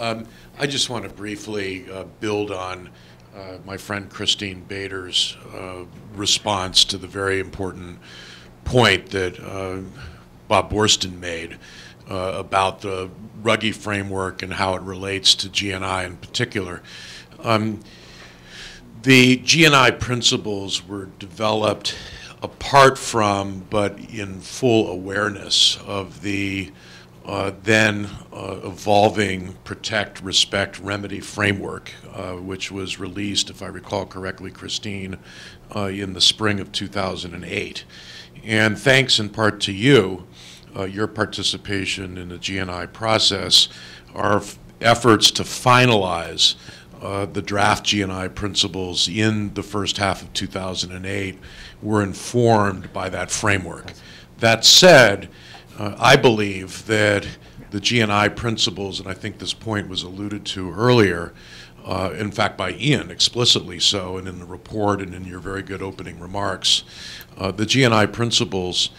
I just want to briefly build on my friend Christine Bader's response to the very important point that Bob Boorstin made about the Ruggie framework and how it relates to GNI in particular. The GNI principles were developed apart from, but in full awareness of the evolving protect, respect, remedy framework, which was released, if I recall correctly, Christine, in the spring of 2008. And thanks in part to you, your participation in the GNI process, our efforts to finalize the draft GNI principles in the first half of 2008 were informed by that framework. That said, I believe that the GNI principles, and I think this point was alluded to earlier, in fact by Ian explicitly so, and in the report and in your very good opening remarks, the GNI principles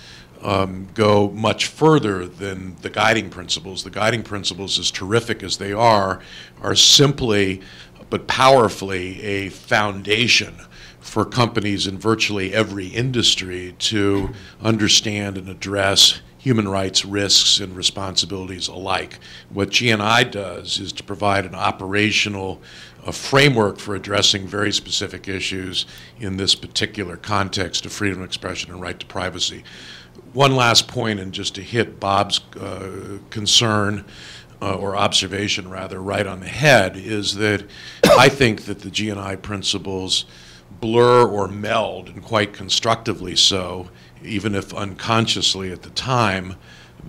go much further than the guiding principles. The guiding principles, as terrific as they are simply but powerfully a foundation for companies in virtually every industry to understand and address human rights risks and responsibilities alike. What GNI does is to provide an operational framework for addressing very specific issues in this particular context of freedom of expression and right to privacy. One last point, and just to hit Bob's concern or observation rather right on the head, is that I think that the GNI principles blur or meld, and quite constructively so, even if unconsciously at the time,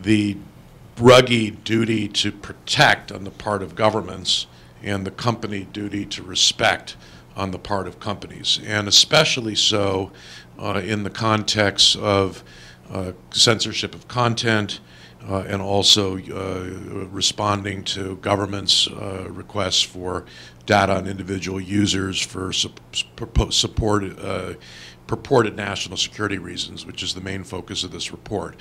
the Ruggie duty to protect on the part of governments and the company duty to respect on the part of companies. And especially so in the context of censorship of content and also responding to governments' requests for data on individual users for support purported national security reasons, which is the main focus of this report.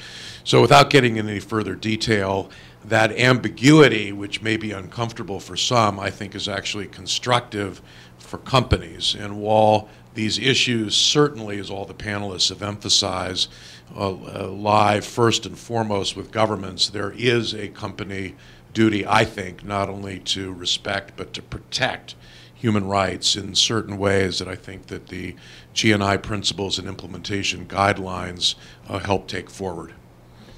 So without getting into any further detail, that ambiguity, which may be uncomfortable for some, I think is actually constructive for companies. And while these issues certainly, as all the panelists have emphasized, lie first and foremost with governments, there is a company duty, I think, not only to respect but to protect human rights in certain ways that I think that the GNI principles and implementation guidelines help take forward.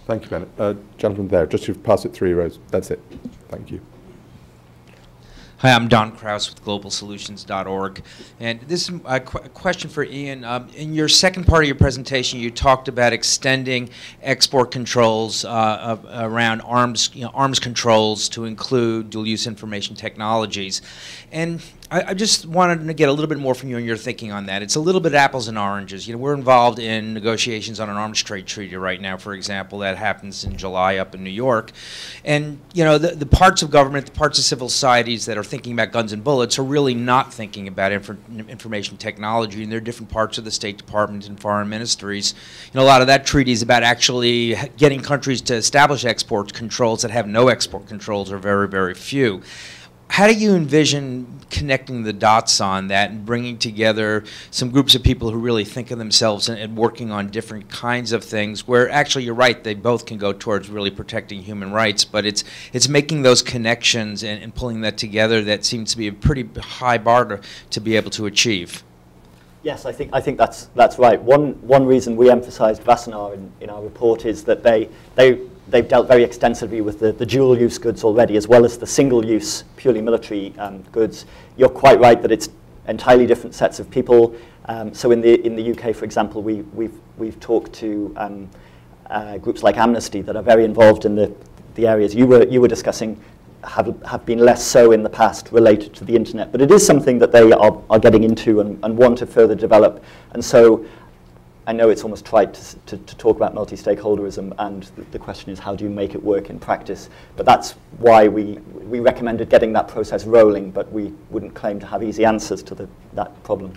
Thank you, Ben. Gentleman there, just to pass it 3 rows. That's it. Thank you. Hi, I'm Don Krause with globalsolutions.org. And this is a question for Ian. In your second part of your presentation, you talked about extending export controls around arms, arms controls to include dual-use information technologies. And I just wanted to get a little bit more from you and your thinking on that. It's a little bit apples and oranges. You know, we're involved in negotiations on an arms trade treaty right now, for example, that happens in July up in New York. And, you know, the parts of government, the parts of civil societies that are thinking about guns and bullets are really not thinking about information technology, and there are different parts of the State Department and foreign ministries. You know, a lot of that treaty is about actually getting countries to establish export controls that have no export controls or very, very few. How do you envision connecting the dots on that and bringing together some groups of people who really think of themselves and working on different kinds of things where actually you're right, they both can go towards really protecting human rights, but it's making those connections and pulling that together that seems to be a pretty high bar to be able to achieve? Yes, I think that's right. One reason we emphasized Wassenaar in our report is that they've dealt very extensively with the dual-use goods already, as well as the single-use, purely military goods. You're quite right that it's entirely different sets of people. So in the UK, for example, we've talked to groups like Amnesty that are very involved in the areas you were discussing, have been less so in the past related to the internet. But it is something that they are getting into and want to further develop. And so I know it's almost trite to talk about multi-stakeholderism, and the question is how do you make it work in practice? But that's why we recommended getting that process rolling, but we wouldn't claim to have easy answers to that problem.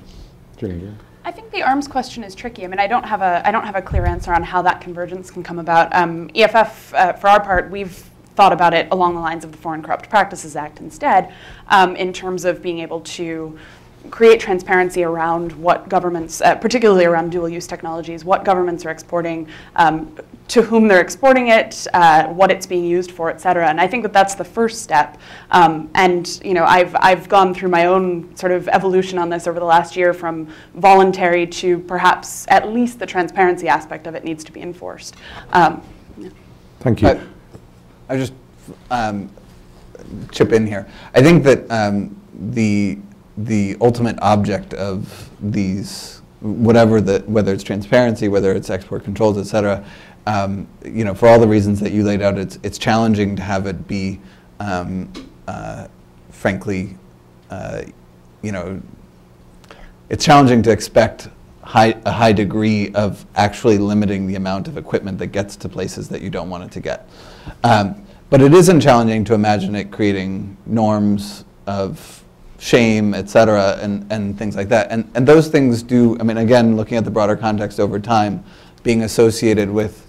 I think the arms question is tricky. I mean, I don't have a clear answer on how that convergence can come about. EFF, for our part, we've thought about it along the lines of the Foreign Corrupt Practices Act instead, in terms of being able to create transparency around what governments, particularly around dual-use technologies, what governments are exporting, to whom they're exporting it, what it's being used for, et cetera. And I think that that's the first step. And you know, I've gone through my own sort of evolution on this over the last year, from voluntary to perhaps at least the transparency aspect of it needs to be enforced. Yeah. Thank you. I just chip in here. I think that the ultimate object of these, whatever the, whether it's transparency, whether it's export controls, et cetera, you know, for all the reasons that you laid out, it's challenging to have it be, frankly, you know, it's challenging to expect a high degree of actually limiting the amount of equipment that gets to places that you don't want it to get. But it isn't challenging to imagine it creating norms of shame, et cetera, and things like that. And those things do, I mean, again, looking at the broader context over time, being associated with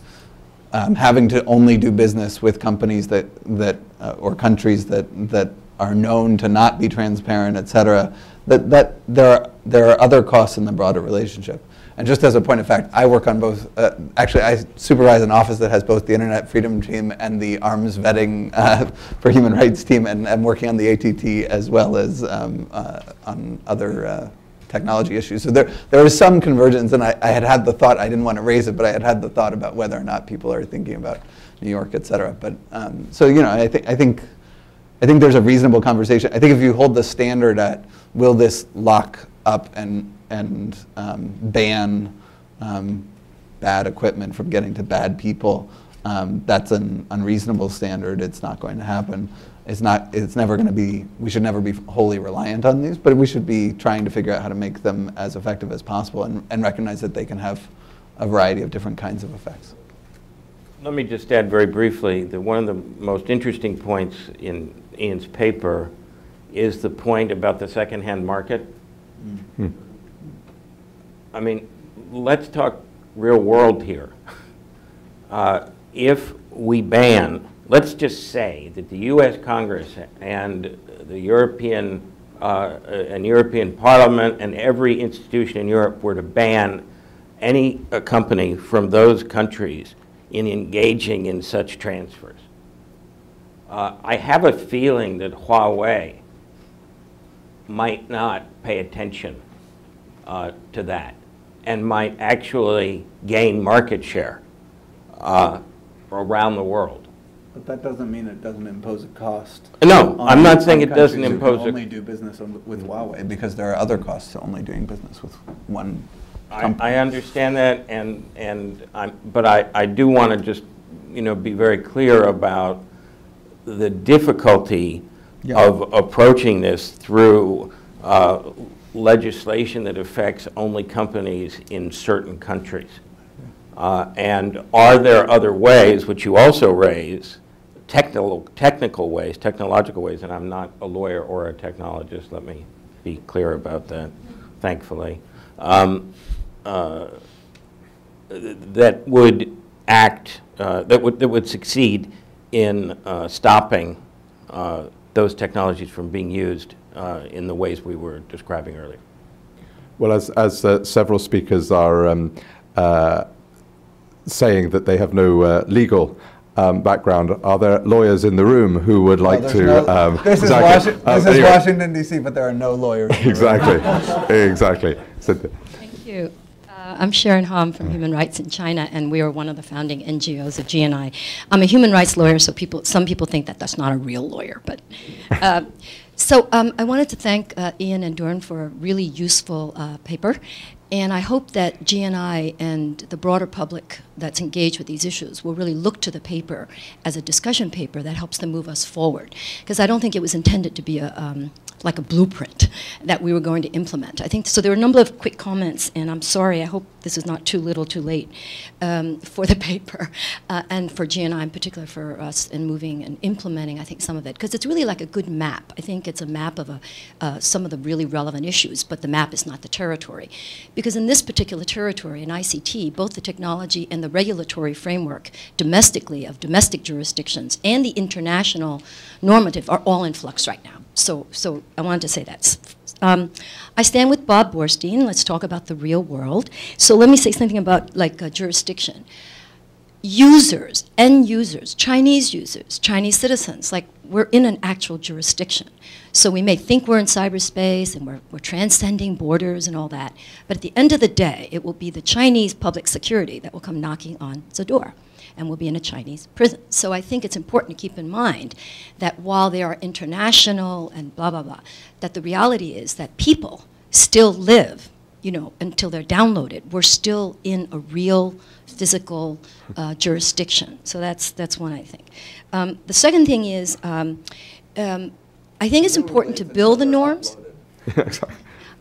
having to only do business with companies or countries that are known to not be transparent, et cetera, there are other costs in the broader relationship. And just as a point of fact, I work on both, actually I supervise an office that has both the Internet Freedom Team and the Arms Vetting for Human Rights Team, and I'm working on the ATT as well as on other technology issues. So there is some convergence, and I had had the thought, I didn't want to raise it, but I had had the thought about whether or not people are thinking about New York, et cetera. But, so, you know, I think there's a reasonable conversation. I think if you hold the standard at, will this lock up and ban bad equipment from getting to bad people, that's an unreasonable standard. It's not going to happen. It's never going to be, we should never be wholly reliant on these, but we should be trying to figure out how to make them as effective as possible and recognize that they can have a variety of different kinds of effects. Let me just add very briefly that one of the most interesting points in Ian's paper is the point about the secondhand market. Mm-hmm. I mean, let's talk real world here. If we ban, let's just say that the U.S. Congress and the European Parliament and every institution in Europe were to ban any company from those countries in engaging in such transfers. I have a feeling that Huawei might not pay attention to that, and might actually gain market share around the world. But that doesn't mean it doesn't impose a cost. No, I'm not saying it doesn't impose. Only do business with Huawei, because there are other costs to only doing business with one company. I understand that, but I do want to just, you know, be very clear about the difficulty of approaching this through legislation that affects only companies in certain countries. And are there other ways, which you also raise, technological ways, and I'm not a lawyer or a technologist, let me be clear about that, thankfully, that would act, that would succeed in stopping those technologies from being used in the ways we were describing earlier. Well, as several speakers are saying that they have no legal background, are there lawyers in the room who would like to? This is Washington D.C., but there are no lawyers. Exactly, exactly. Thank you. I'm Sharon Hom from Human Rights in China, and we are one of the founding NGOs of GNI. I'm a human rights lawyer, so some people think that that's not a real lawyer, but. So I wanted to thank Ian and Doran for a really useful paper, and I hope that GNI and the broader public that's engaged with these issues will really look to the paper as a discussion paper that helps them move us forward, because I don't think it was intended to be a like a blueprint that we were going to implement. I think so. There were a number of quick comments, and I'm sorry. I hope this is not too little, too late for the paper and for GNI in particular, for us in moving and implementing. I think some of it, because it's really like a good map. I think it's a map of some of the really relevant issues, but the map is not the territory, because in this particular territory in ICT, both the technology and the regulatory framework domestically of domestic jurisdictions and the international normative are all in flux right now. So I wanted to say that. I stand with Bob Boorstin. Let's talk about the real world. So let me say something about like jurisdiction. Users, end users, Chinese citizens, like we're in an actual jurisdiction. So we may think we're in cyberspace and we're transcending borders and all that, but at the end of the day, it will be the Chinese public security that will come knocking on the door, and we'll be in a Chinese prison. So I think it's important to keep in mind that while they are international and blah, blah, blah, that the reality is that people still live, you know, until they're downloaded. We're still in a real physical jurisdiction. So that's one, I think. The second thing is, I think it's important to build the norms.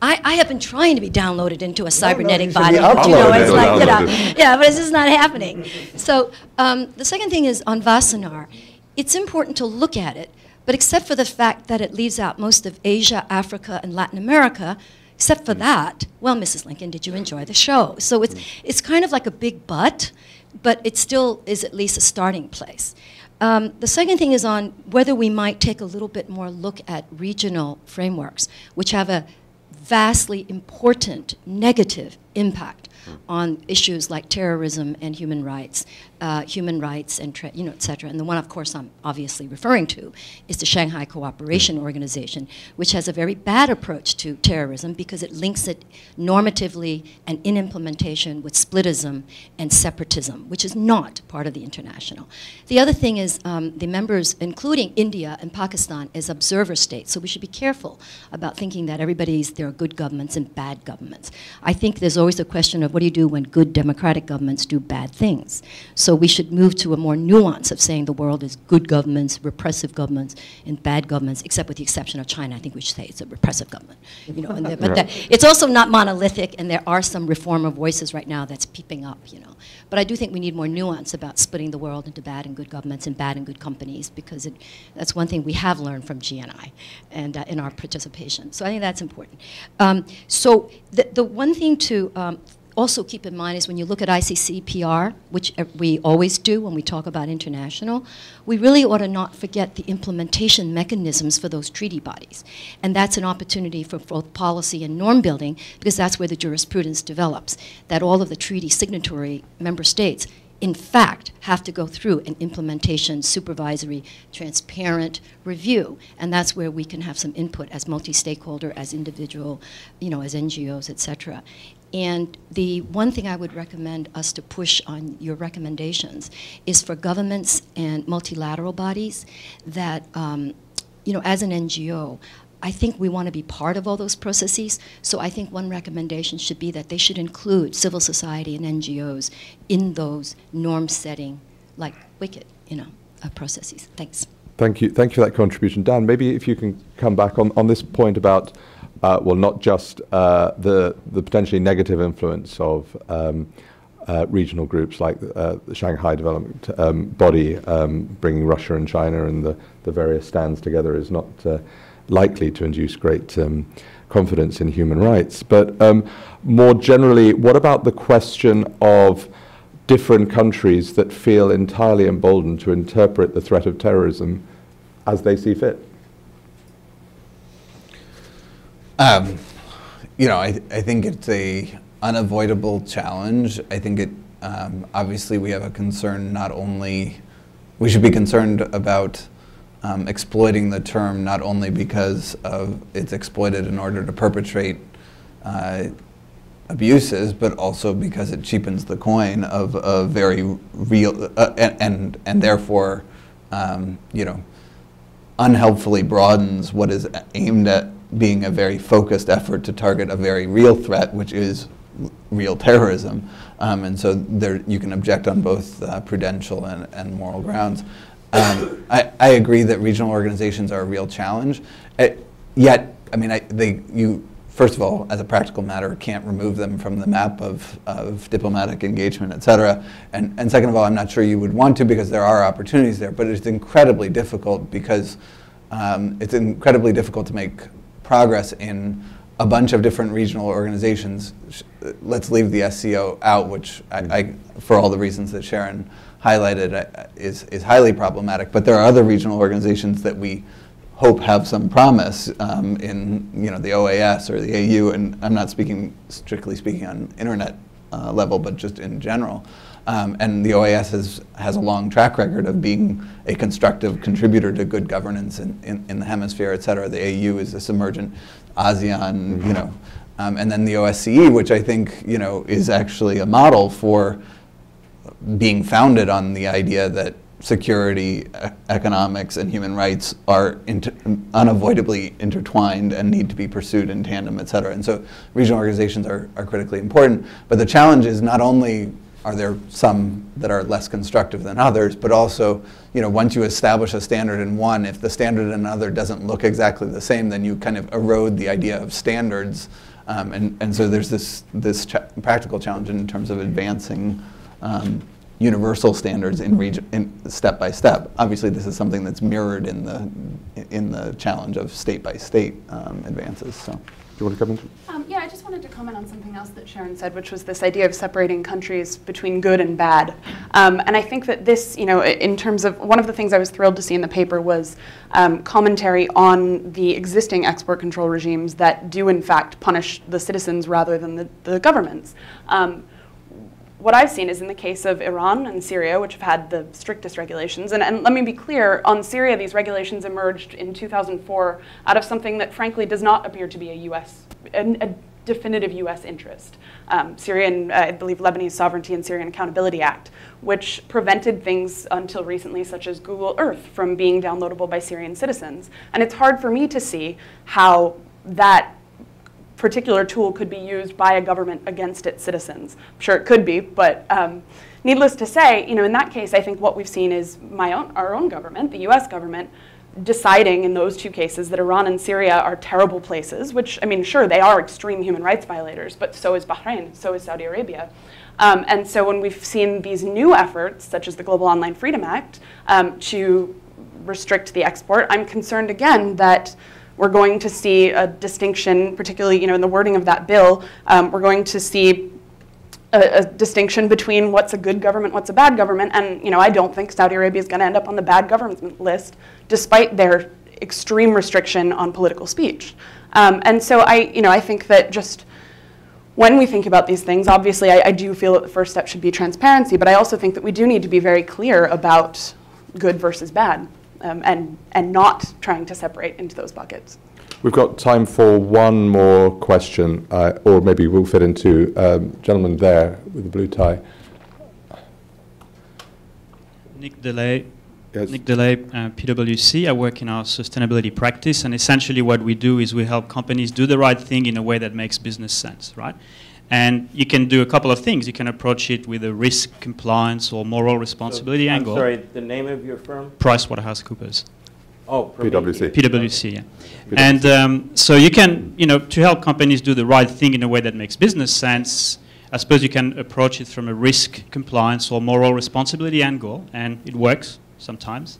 I have been trying to be downloaded into a cybernetic body. Yeah, but it's just not happening. So the second thing is on Wassenaar. It's important to look at it, but except for the fact that it leaves out most of Asia, Africa, and Latin America, except for that, well, Mrs. Lincoln, did you enjoy the show? So it's kind of like a big but it still is at least a starting place. The second thing is on whether we might take a little bit more look at regional frameworks, which have a vastly important negative impact on issues like terrorism and human rights and et cetera. And the one, of course, I'm obviously referring to is the Shanghai Cooperation Organization, which has a very bad approach to terrorism because it links it normatively and in implementation with splitism and separatism, which is not part of the international. The other thing is the members, including India and Pakistan, as observer states. So we should be careful about thinking that there are good governments and bad governments. I think there's always a question of what do you do when good democratic governments do bad things? So we should move to a more nuance of saying the world is good governments, repressive governments, and bad governments, except with the exception of China. I think we should say it's a repressive government. You know, and but that, it's also not monolithic, and there are some reformer voices right now that's peeping up. You know, but I do think we need more nuance about splitting the world into bad and good governments and bad and good companies, because that's one thing we have learned from GNI and in our participation. So I think that's important. So the one thing to also keep in mind is when you look at ICCPR, which we always do when we talk about international, we really ought to not forget the implementation mechanisms for those treaty bodies. And that's an opportunity for both policy and norm building, because that's where the jurisprudence develops, that all of the treaty signatory member states, in fact, have to go through an implementation, supervisory, transparent review. And that's where we can have some input as multi-stakeholder, as individual, you know, as NGOs, et cetera. And the one thing I would recommend us to push on your recommendations is for governments and multilateral bodies that, you know, as an NGO, I think we want to be part of all those processes. So I think one recommendation should be that they should include civil society and NGOs in those norm-setting, like WICIT, you know, processes. Thanks. Thank you for that contribution. Dan, maybe if you can come back on this point about well, not just the potentially negative influence of regional groups like the Shanghai Development Body, bringing Russia and China and the various stands together is not likely to induce great confidence in human rights. But more generally, what about the question of different countries that feel entirely emboldened to interpret the threat of terrorism as they see fit? You know, I think it's an unavoidable challenge. I think it, obviously we have a concern not only, we should be concerned about exploiting the term not only because of it's exploited in order to perpetrate abuses, but also because it cheapens the coin of a very real, and therefore, you know, unhelpfully broadens what is aimed at being a very focused effort to target a very real threat, which is real terrorism. And so there, you can object on both prudential and moral grounds. I agree that regional organizations are a real challenge. Yet, I mean, you, first of all, as a practical matter, can't remove them from the map of diplomatic engagement, et cetera. And second of all, I'm not sure you would want to, because there are opportunities there, but it's incredibly difficult because it's incredibly difficult to make progress in a bunch of different regional organizations. Let's leave the SCO out, which I, for all the reasons that Sharon highlighted, is highly problematic. But there are other regional organizations that we hope have some promise in the OAS or the AU, and I'm not speaking strictly speaking on internet level, but just in general. And the OAS has a long track record of being a constructive contributor to good governance in the hemisphere, et cetera. The AU is this emergent ASEAN, mm-hmm. And then the OSCE, which I think is actually a model for being founded on the idea that security, economics, and human rights are unavoidably intertwined and need to be pursued in tandem, et cetera. And so regional organizations are critically important. But the challenge is not only are there some that are less constructive than others, but also, once you establish a standard in one, if the standard in another doesn't look exactly the same, then you kind of erode the idea of standards. And so there's this practical challenge in terms of advancing universal standards in step by step. Obviously, this is something that's mirrored in the challenge of state by state advances. So, do you want to come in? Yeah, I just wanted to comment on something else that Sharon said, which was this idea of separating countries between good and bad. And I think that this, in terms of one of the things I was thrilled to see in the paper was commentary on the existing export control regimes that do in fact punish the citizens rather than the governments. What I've seen is in the case of Iran and Syria, which have had the strictest regulations, and let me be clear, on Syria, these regulations emerged in 2004 out of something that frankly does not appear to be a definitive U.S. interest. Syrian, I believe, Lebanese Sovereignty and Syrian Accountability Act, which prevented things until recently, such as Google Earth, from being downloadable by Syrian citizens. And it's hard for me to see how that particular tool could be used by a government against its citizens. I'm sure it could be, but needless to say, in that case, I think what we've seen is our own government, the US government, deciding in those two cases that Iran and Syria are terrible places, which, I mean, sure, they are extreme human rights violators, but so is Bahrain, so is Saudi Arabia. And so when we've seen these new efforts, such as the Global Online Freedom Act, to restrict the export, I'm concerned again that we're going to see a distinction, particularly in the wording of that bill, we're going to see a distinction between what's a good government, what's a bad government, and I don't think Saudi Arabia is going to end up on the bad government list, despite their extreme restriction on political speech. And so I think that just when we think about these things, obviously I do feel that the first step should be transparency, but I also think that we do need to be very clear about good versus bad. And not trying to separate into those buckets. We've got time for one more question, or maybe we'll fit into gentleman there with the blue tie. Nick DeLay. Yes. Nick DeLay, PwC. I work in our sustainability practice, and essentially what we do is we help companies do the right thing in a way that makes business sense, right? And you can do a couple of things. You can approach it with a risk, compliance, or moral responsibility angle. I'm sorry, the name of your firm? PricewaterhouseCoopers. Oh, PwC. PwC, yeah. PwC. And so you can, to help companies do the right thing in a way that makes business sense, I suppose you can approach it from a risk, compliance, or moral responsibility angle, and it works sometimes.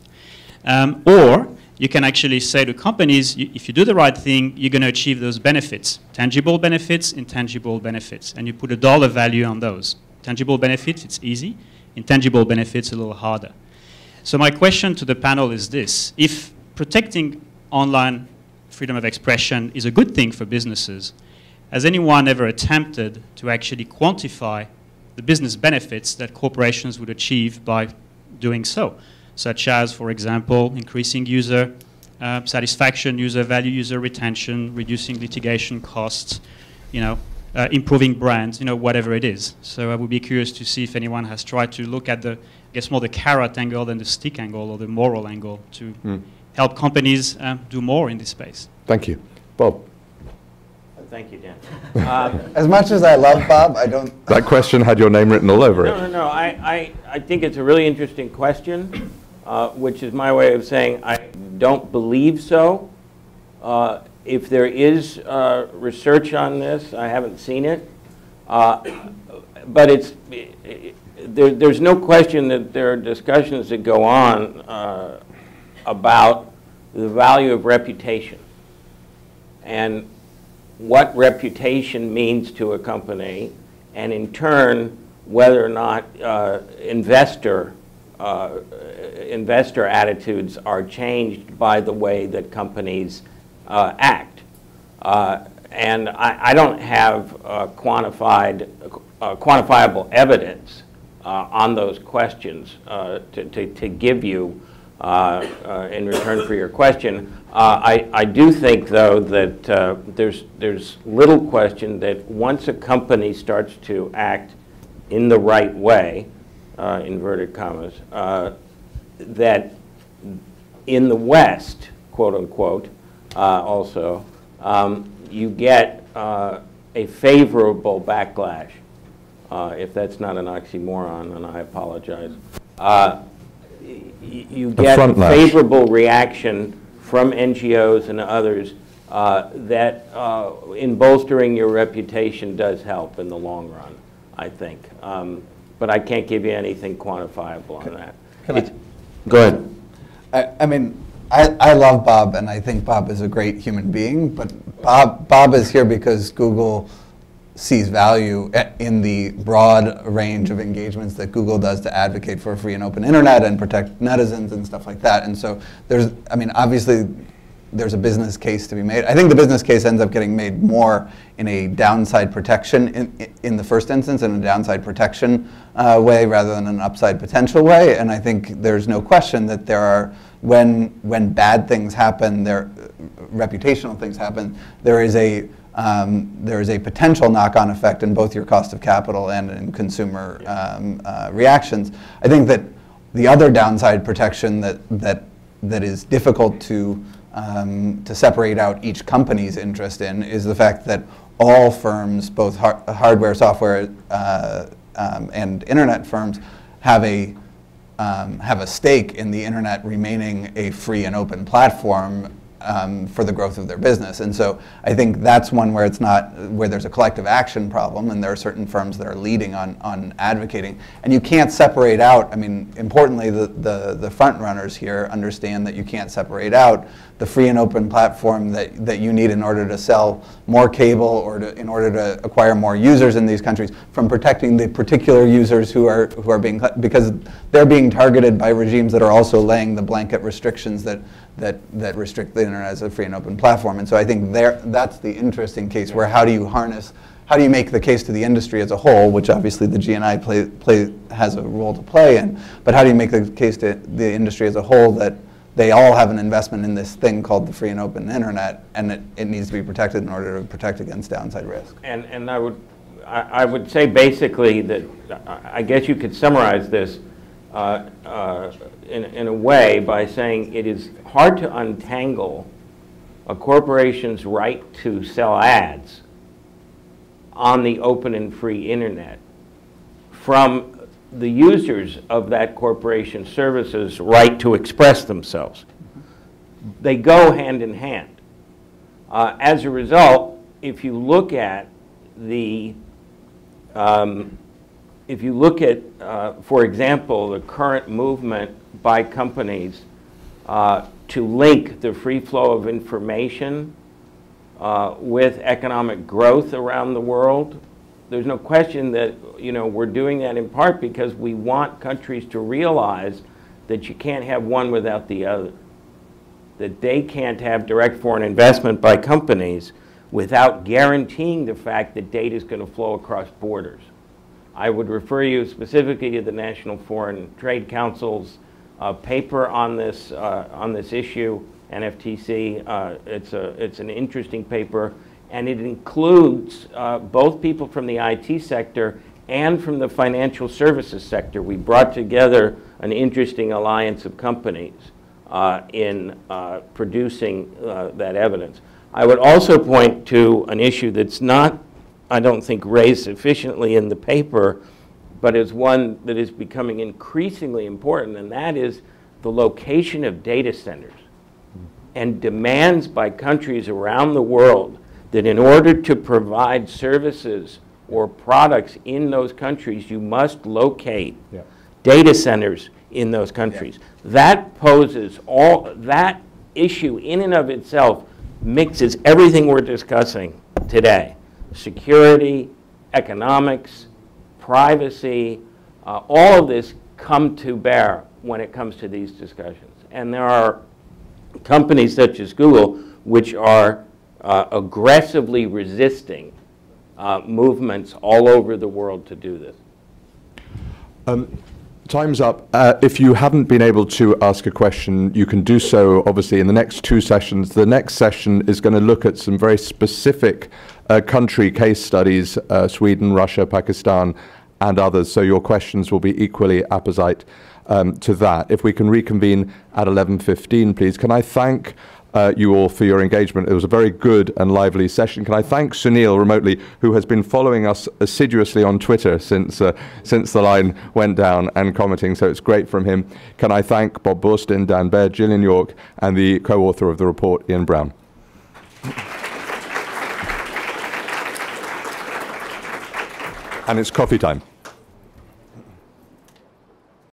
Or you can actually say to companies, if you do the right thing, you're going to achieve those benefits. Tangible benefits, intangible benefits. And you put a dollar value on those. Tangible benefits, it's easy. Intangible benefits, a little harder. So my question to the panel is this. If protecting online freedom of expression is a good thing for businesses, has anyone ever attempted to actually quantify the business benefits that corporations would achieve by doing so? Such as, for example, increasing user satisfaction, user value, user retention, reducing litigation costs, improving brands, whatever it is. So I would be curious to see if anyone has tried to look at the, I guess, more the carrot angle than the stick angle or the moral angle to help companies do more in this space. Thank you. Bob. Thank you, Dan. As much as I love Bob, I don't... That question had your name written all over it. No. I think it's a really interesting question, which is my way of saying I don't believe so. If there is research on this, I haven't seen it. But there's no question that there are discussions that go on about the value of reputation. And what reputation means to a company, and in turn, whether or not investor attitudes are changed by the way that companies act. And I don't have quantifiable evidence on those questions to give you in return for your question. I do think, though, that there's little question that once a company starts to act in the right way, inverted commas, that in the West, quote unquote, also, you get a favorable backlash. If that's not an oxymoron, then I apologize. You get a favorable reaction from NGOs and others that in bolstering your reputation does help in the long run, I think. But I can't give you anything quantifiable on that. Go ahead. I mean, I love Bob, and I think Bob is a great human being, but Bob is here because Google sees value in the broad range of engagements that Google does to advocate for a free and open internet and protect netizens and stuff like that. And so there's, I mean, obviously there's a business case to be made. I think the business case ends up getting made more in a downside protection in the first instance, in a downside protection way rather than an upside potential way. And I think there's no question that there are, when bad things happen, reputational things happen, there is a potential knock-on effect in both your cost of capital and in consumer reactions. I think that the other downside protection that is difficult to separate out each company's interest in is the fact that all firms, both hardware, software, and internet firms, have a stake in the internet remaining a free and open platform for the growth of their business. And so I think that's one where it's not, where there's a collective action problem, and there are certain firms that are leading on advocating. And you can't separate out, I mean, importantly, the front runners here understand that you can't separate out the free and open platform that you need in order to sell more cable or in order to acquire more users in these countries from protecting the particular users who are being, because they're being targeted by regimes that are also laying the blanket restrictions that restrict the internet as a free and open platform. And so I think that's the interesting case where how do you make the case to the industry as a whole, which obviously the GNI has a role to play in, but how do you make the case to the industry as a whole that they all have an investment in this thing called the free and open internet, and it needs to be protected in order to protect against downside risk? And I would say basically that, I guess you could summarize this in a way by saying it is hard to untangle a corporation's right to sell ads on the open and free internet from the users of that corporation's services' right to express themselves. They go hand in hand. As a result, if you look at for example, the current movement by companies to link the free flow of information with economic growth around the world, there's no question that, you know, we're doing that in part because we want countries to realize that you can't have one without the other, that they can't have direct foreign investment by companies without guaranteeing the fact that data is going to flow across borders. I would refer you specifically to the National Foreign Trade Council's paper on this issue, NFTC. It's an interesting paper, and it includes both people from the IT sector and from the financial services sector. We brought together an interesting alliance of companies in producing that evidence. I would also point to an issue that's not, I don't think, raised sufficiently in the paper, but is one that is becoming increasingly important, and that is the location of data centers and demands by countries around the world that in order to provide services or products in those countries, you must locate data centers in those countries. That poses all, that issue in and of itself mixes everything we're discussing today. Security, economics, privacy, all of this come to bear when it comes to these discussions. And there are companies such as Google which are aggressively resisting movements all over the world to do this. Time's up. If you haven't been able to ask a question, you can do so, obviously, in the next two sessions. The next session is going to look at some very specific country case studies, Sweden, Russia, Pakistan, and others. So your questions will be equally apposite to that. If we can reconvene at 11:15, please. Can I thank you all for your engagement? It was a very good and lively session. Can I thank Sunil remotely, who has been following us assiduously on Twitter since the line went down and commenting, so it's great from him. Can I thank Bob Boorstin, Dan Baer, Jillian York, and the co-author of the report, Ian Brown. And it's coffee time.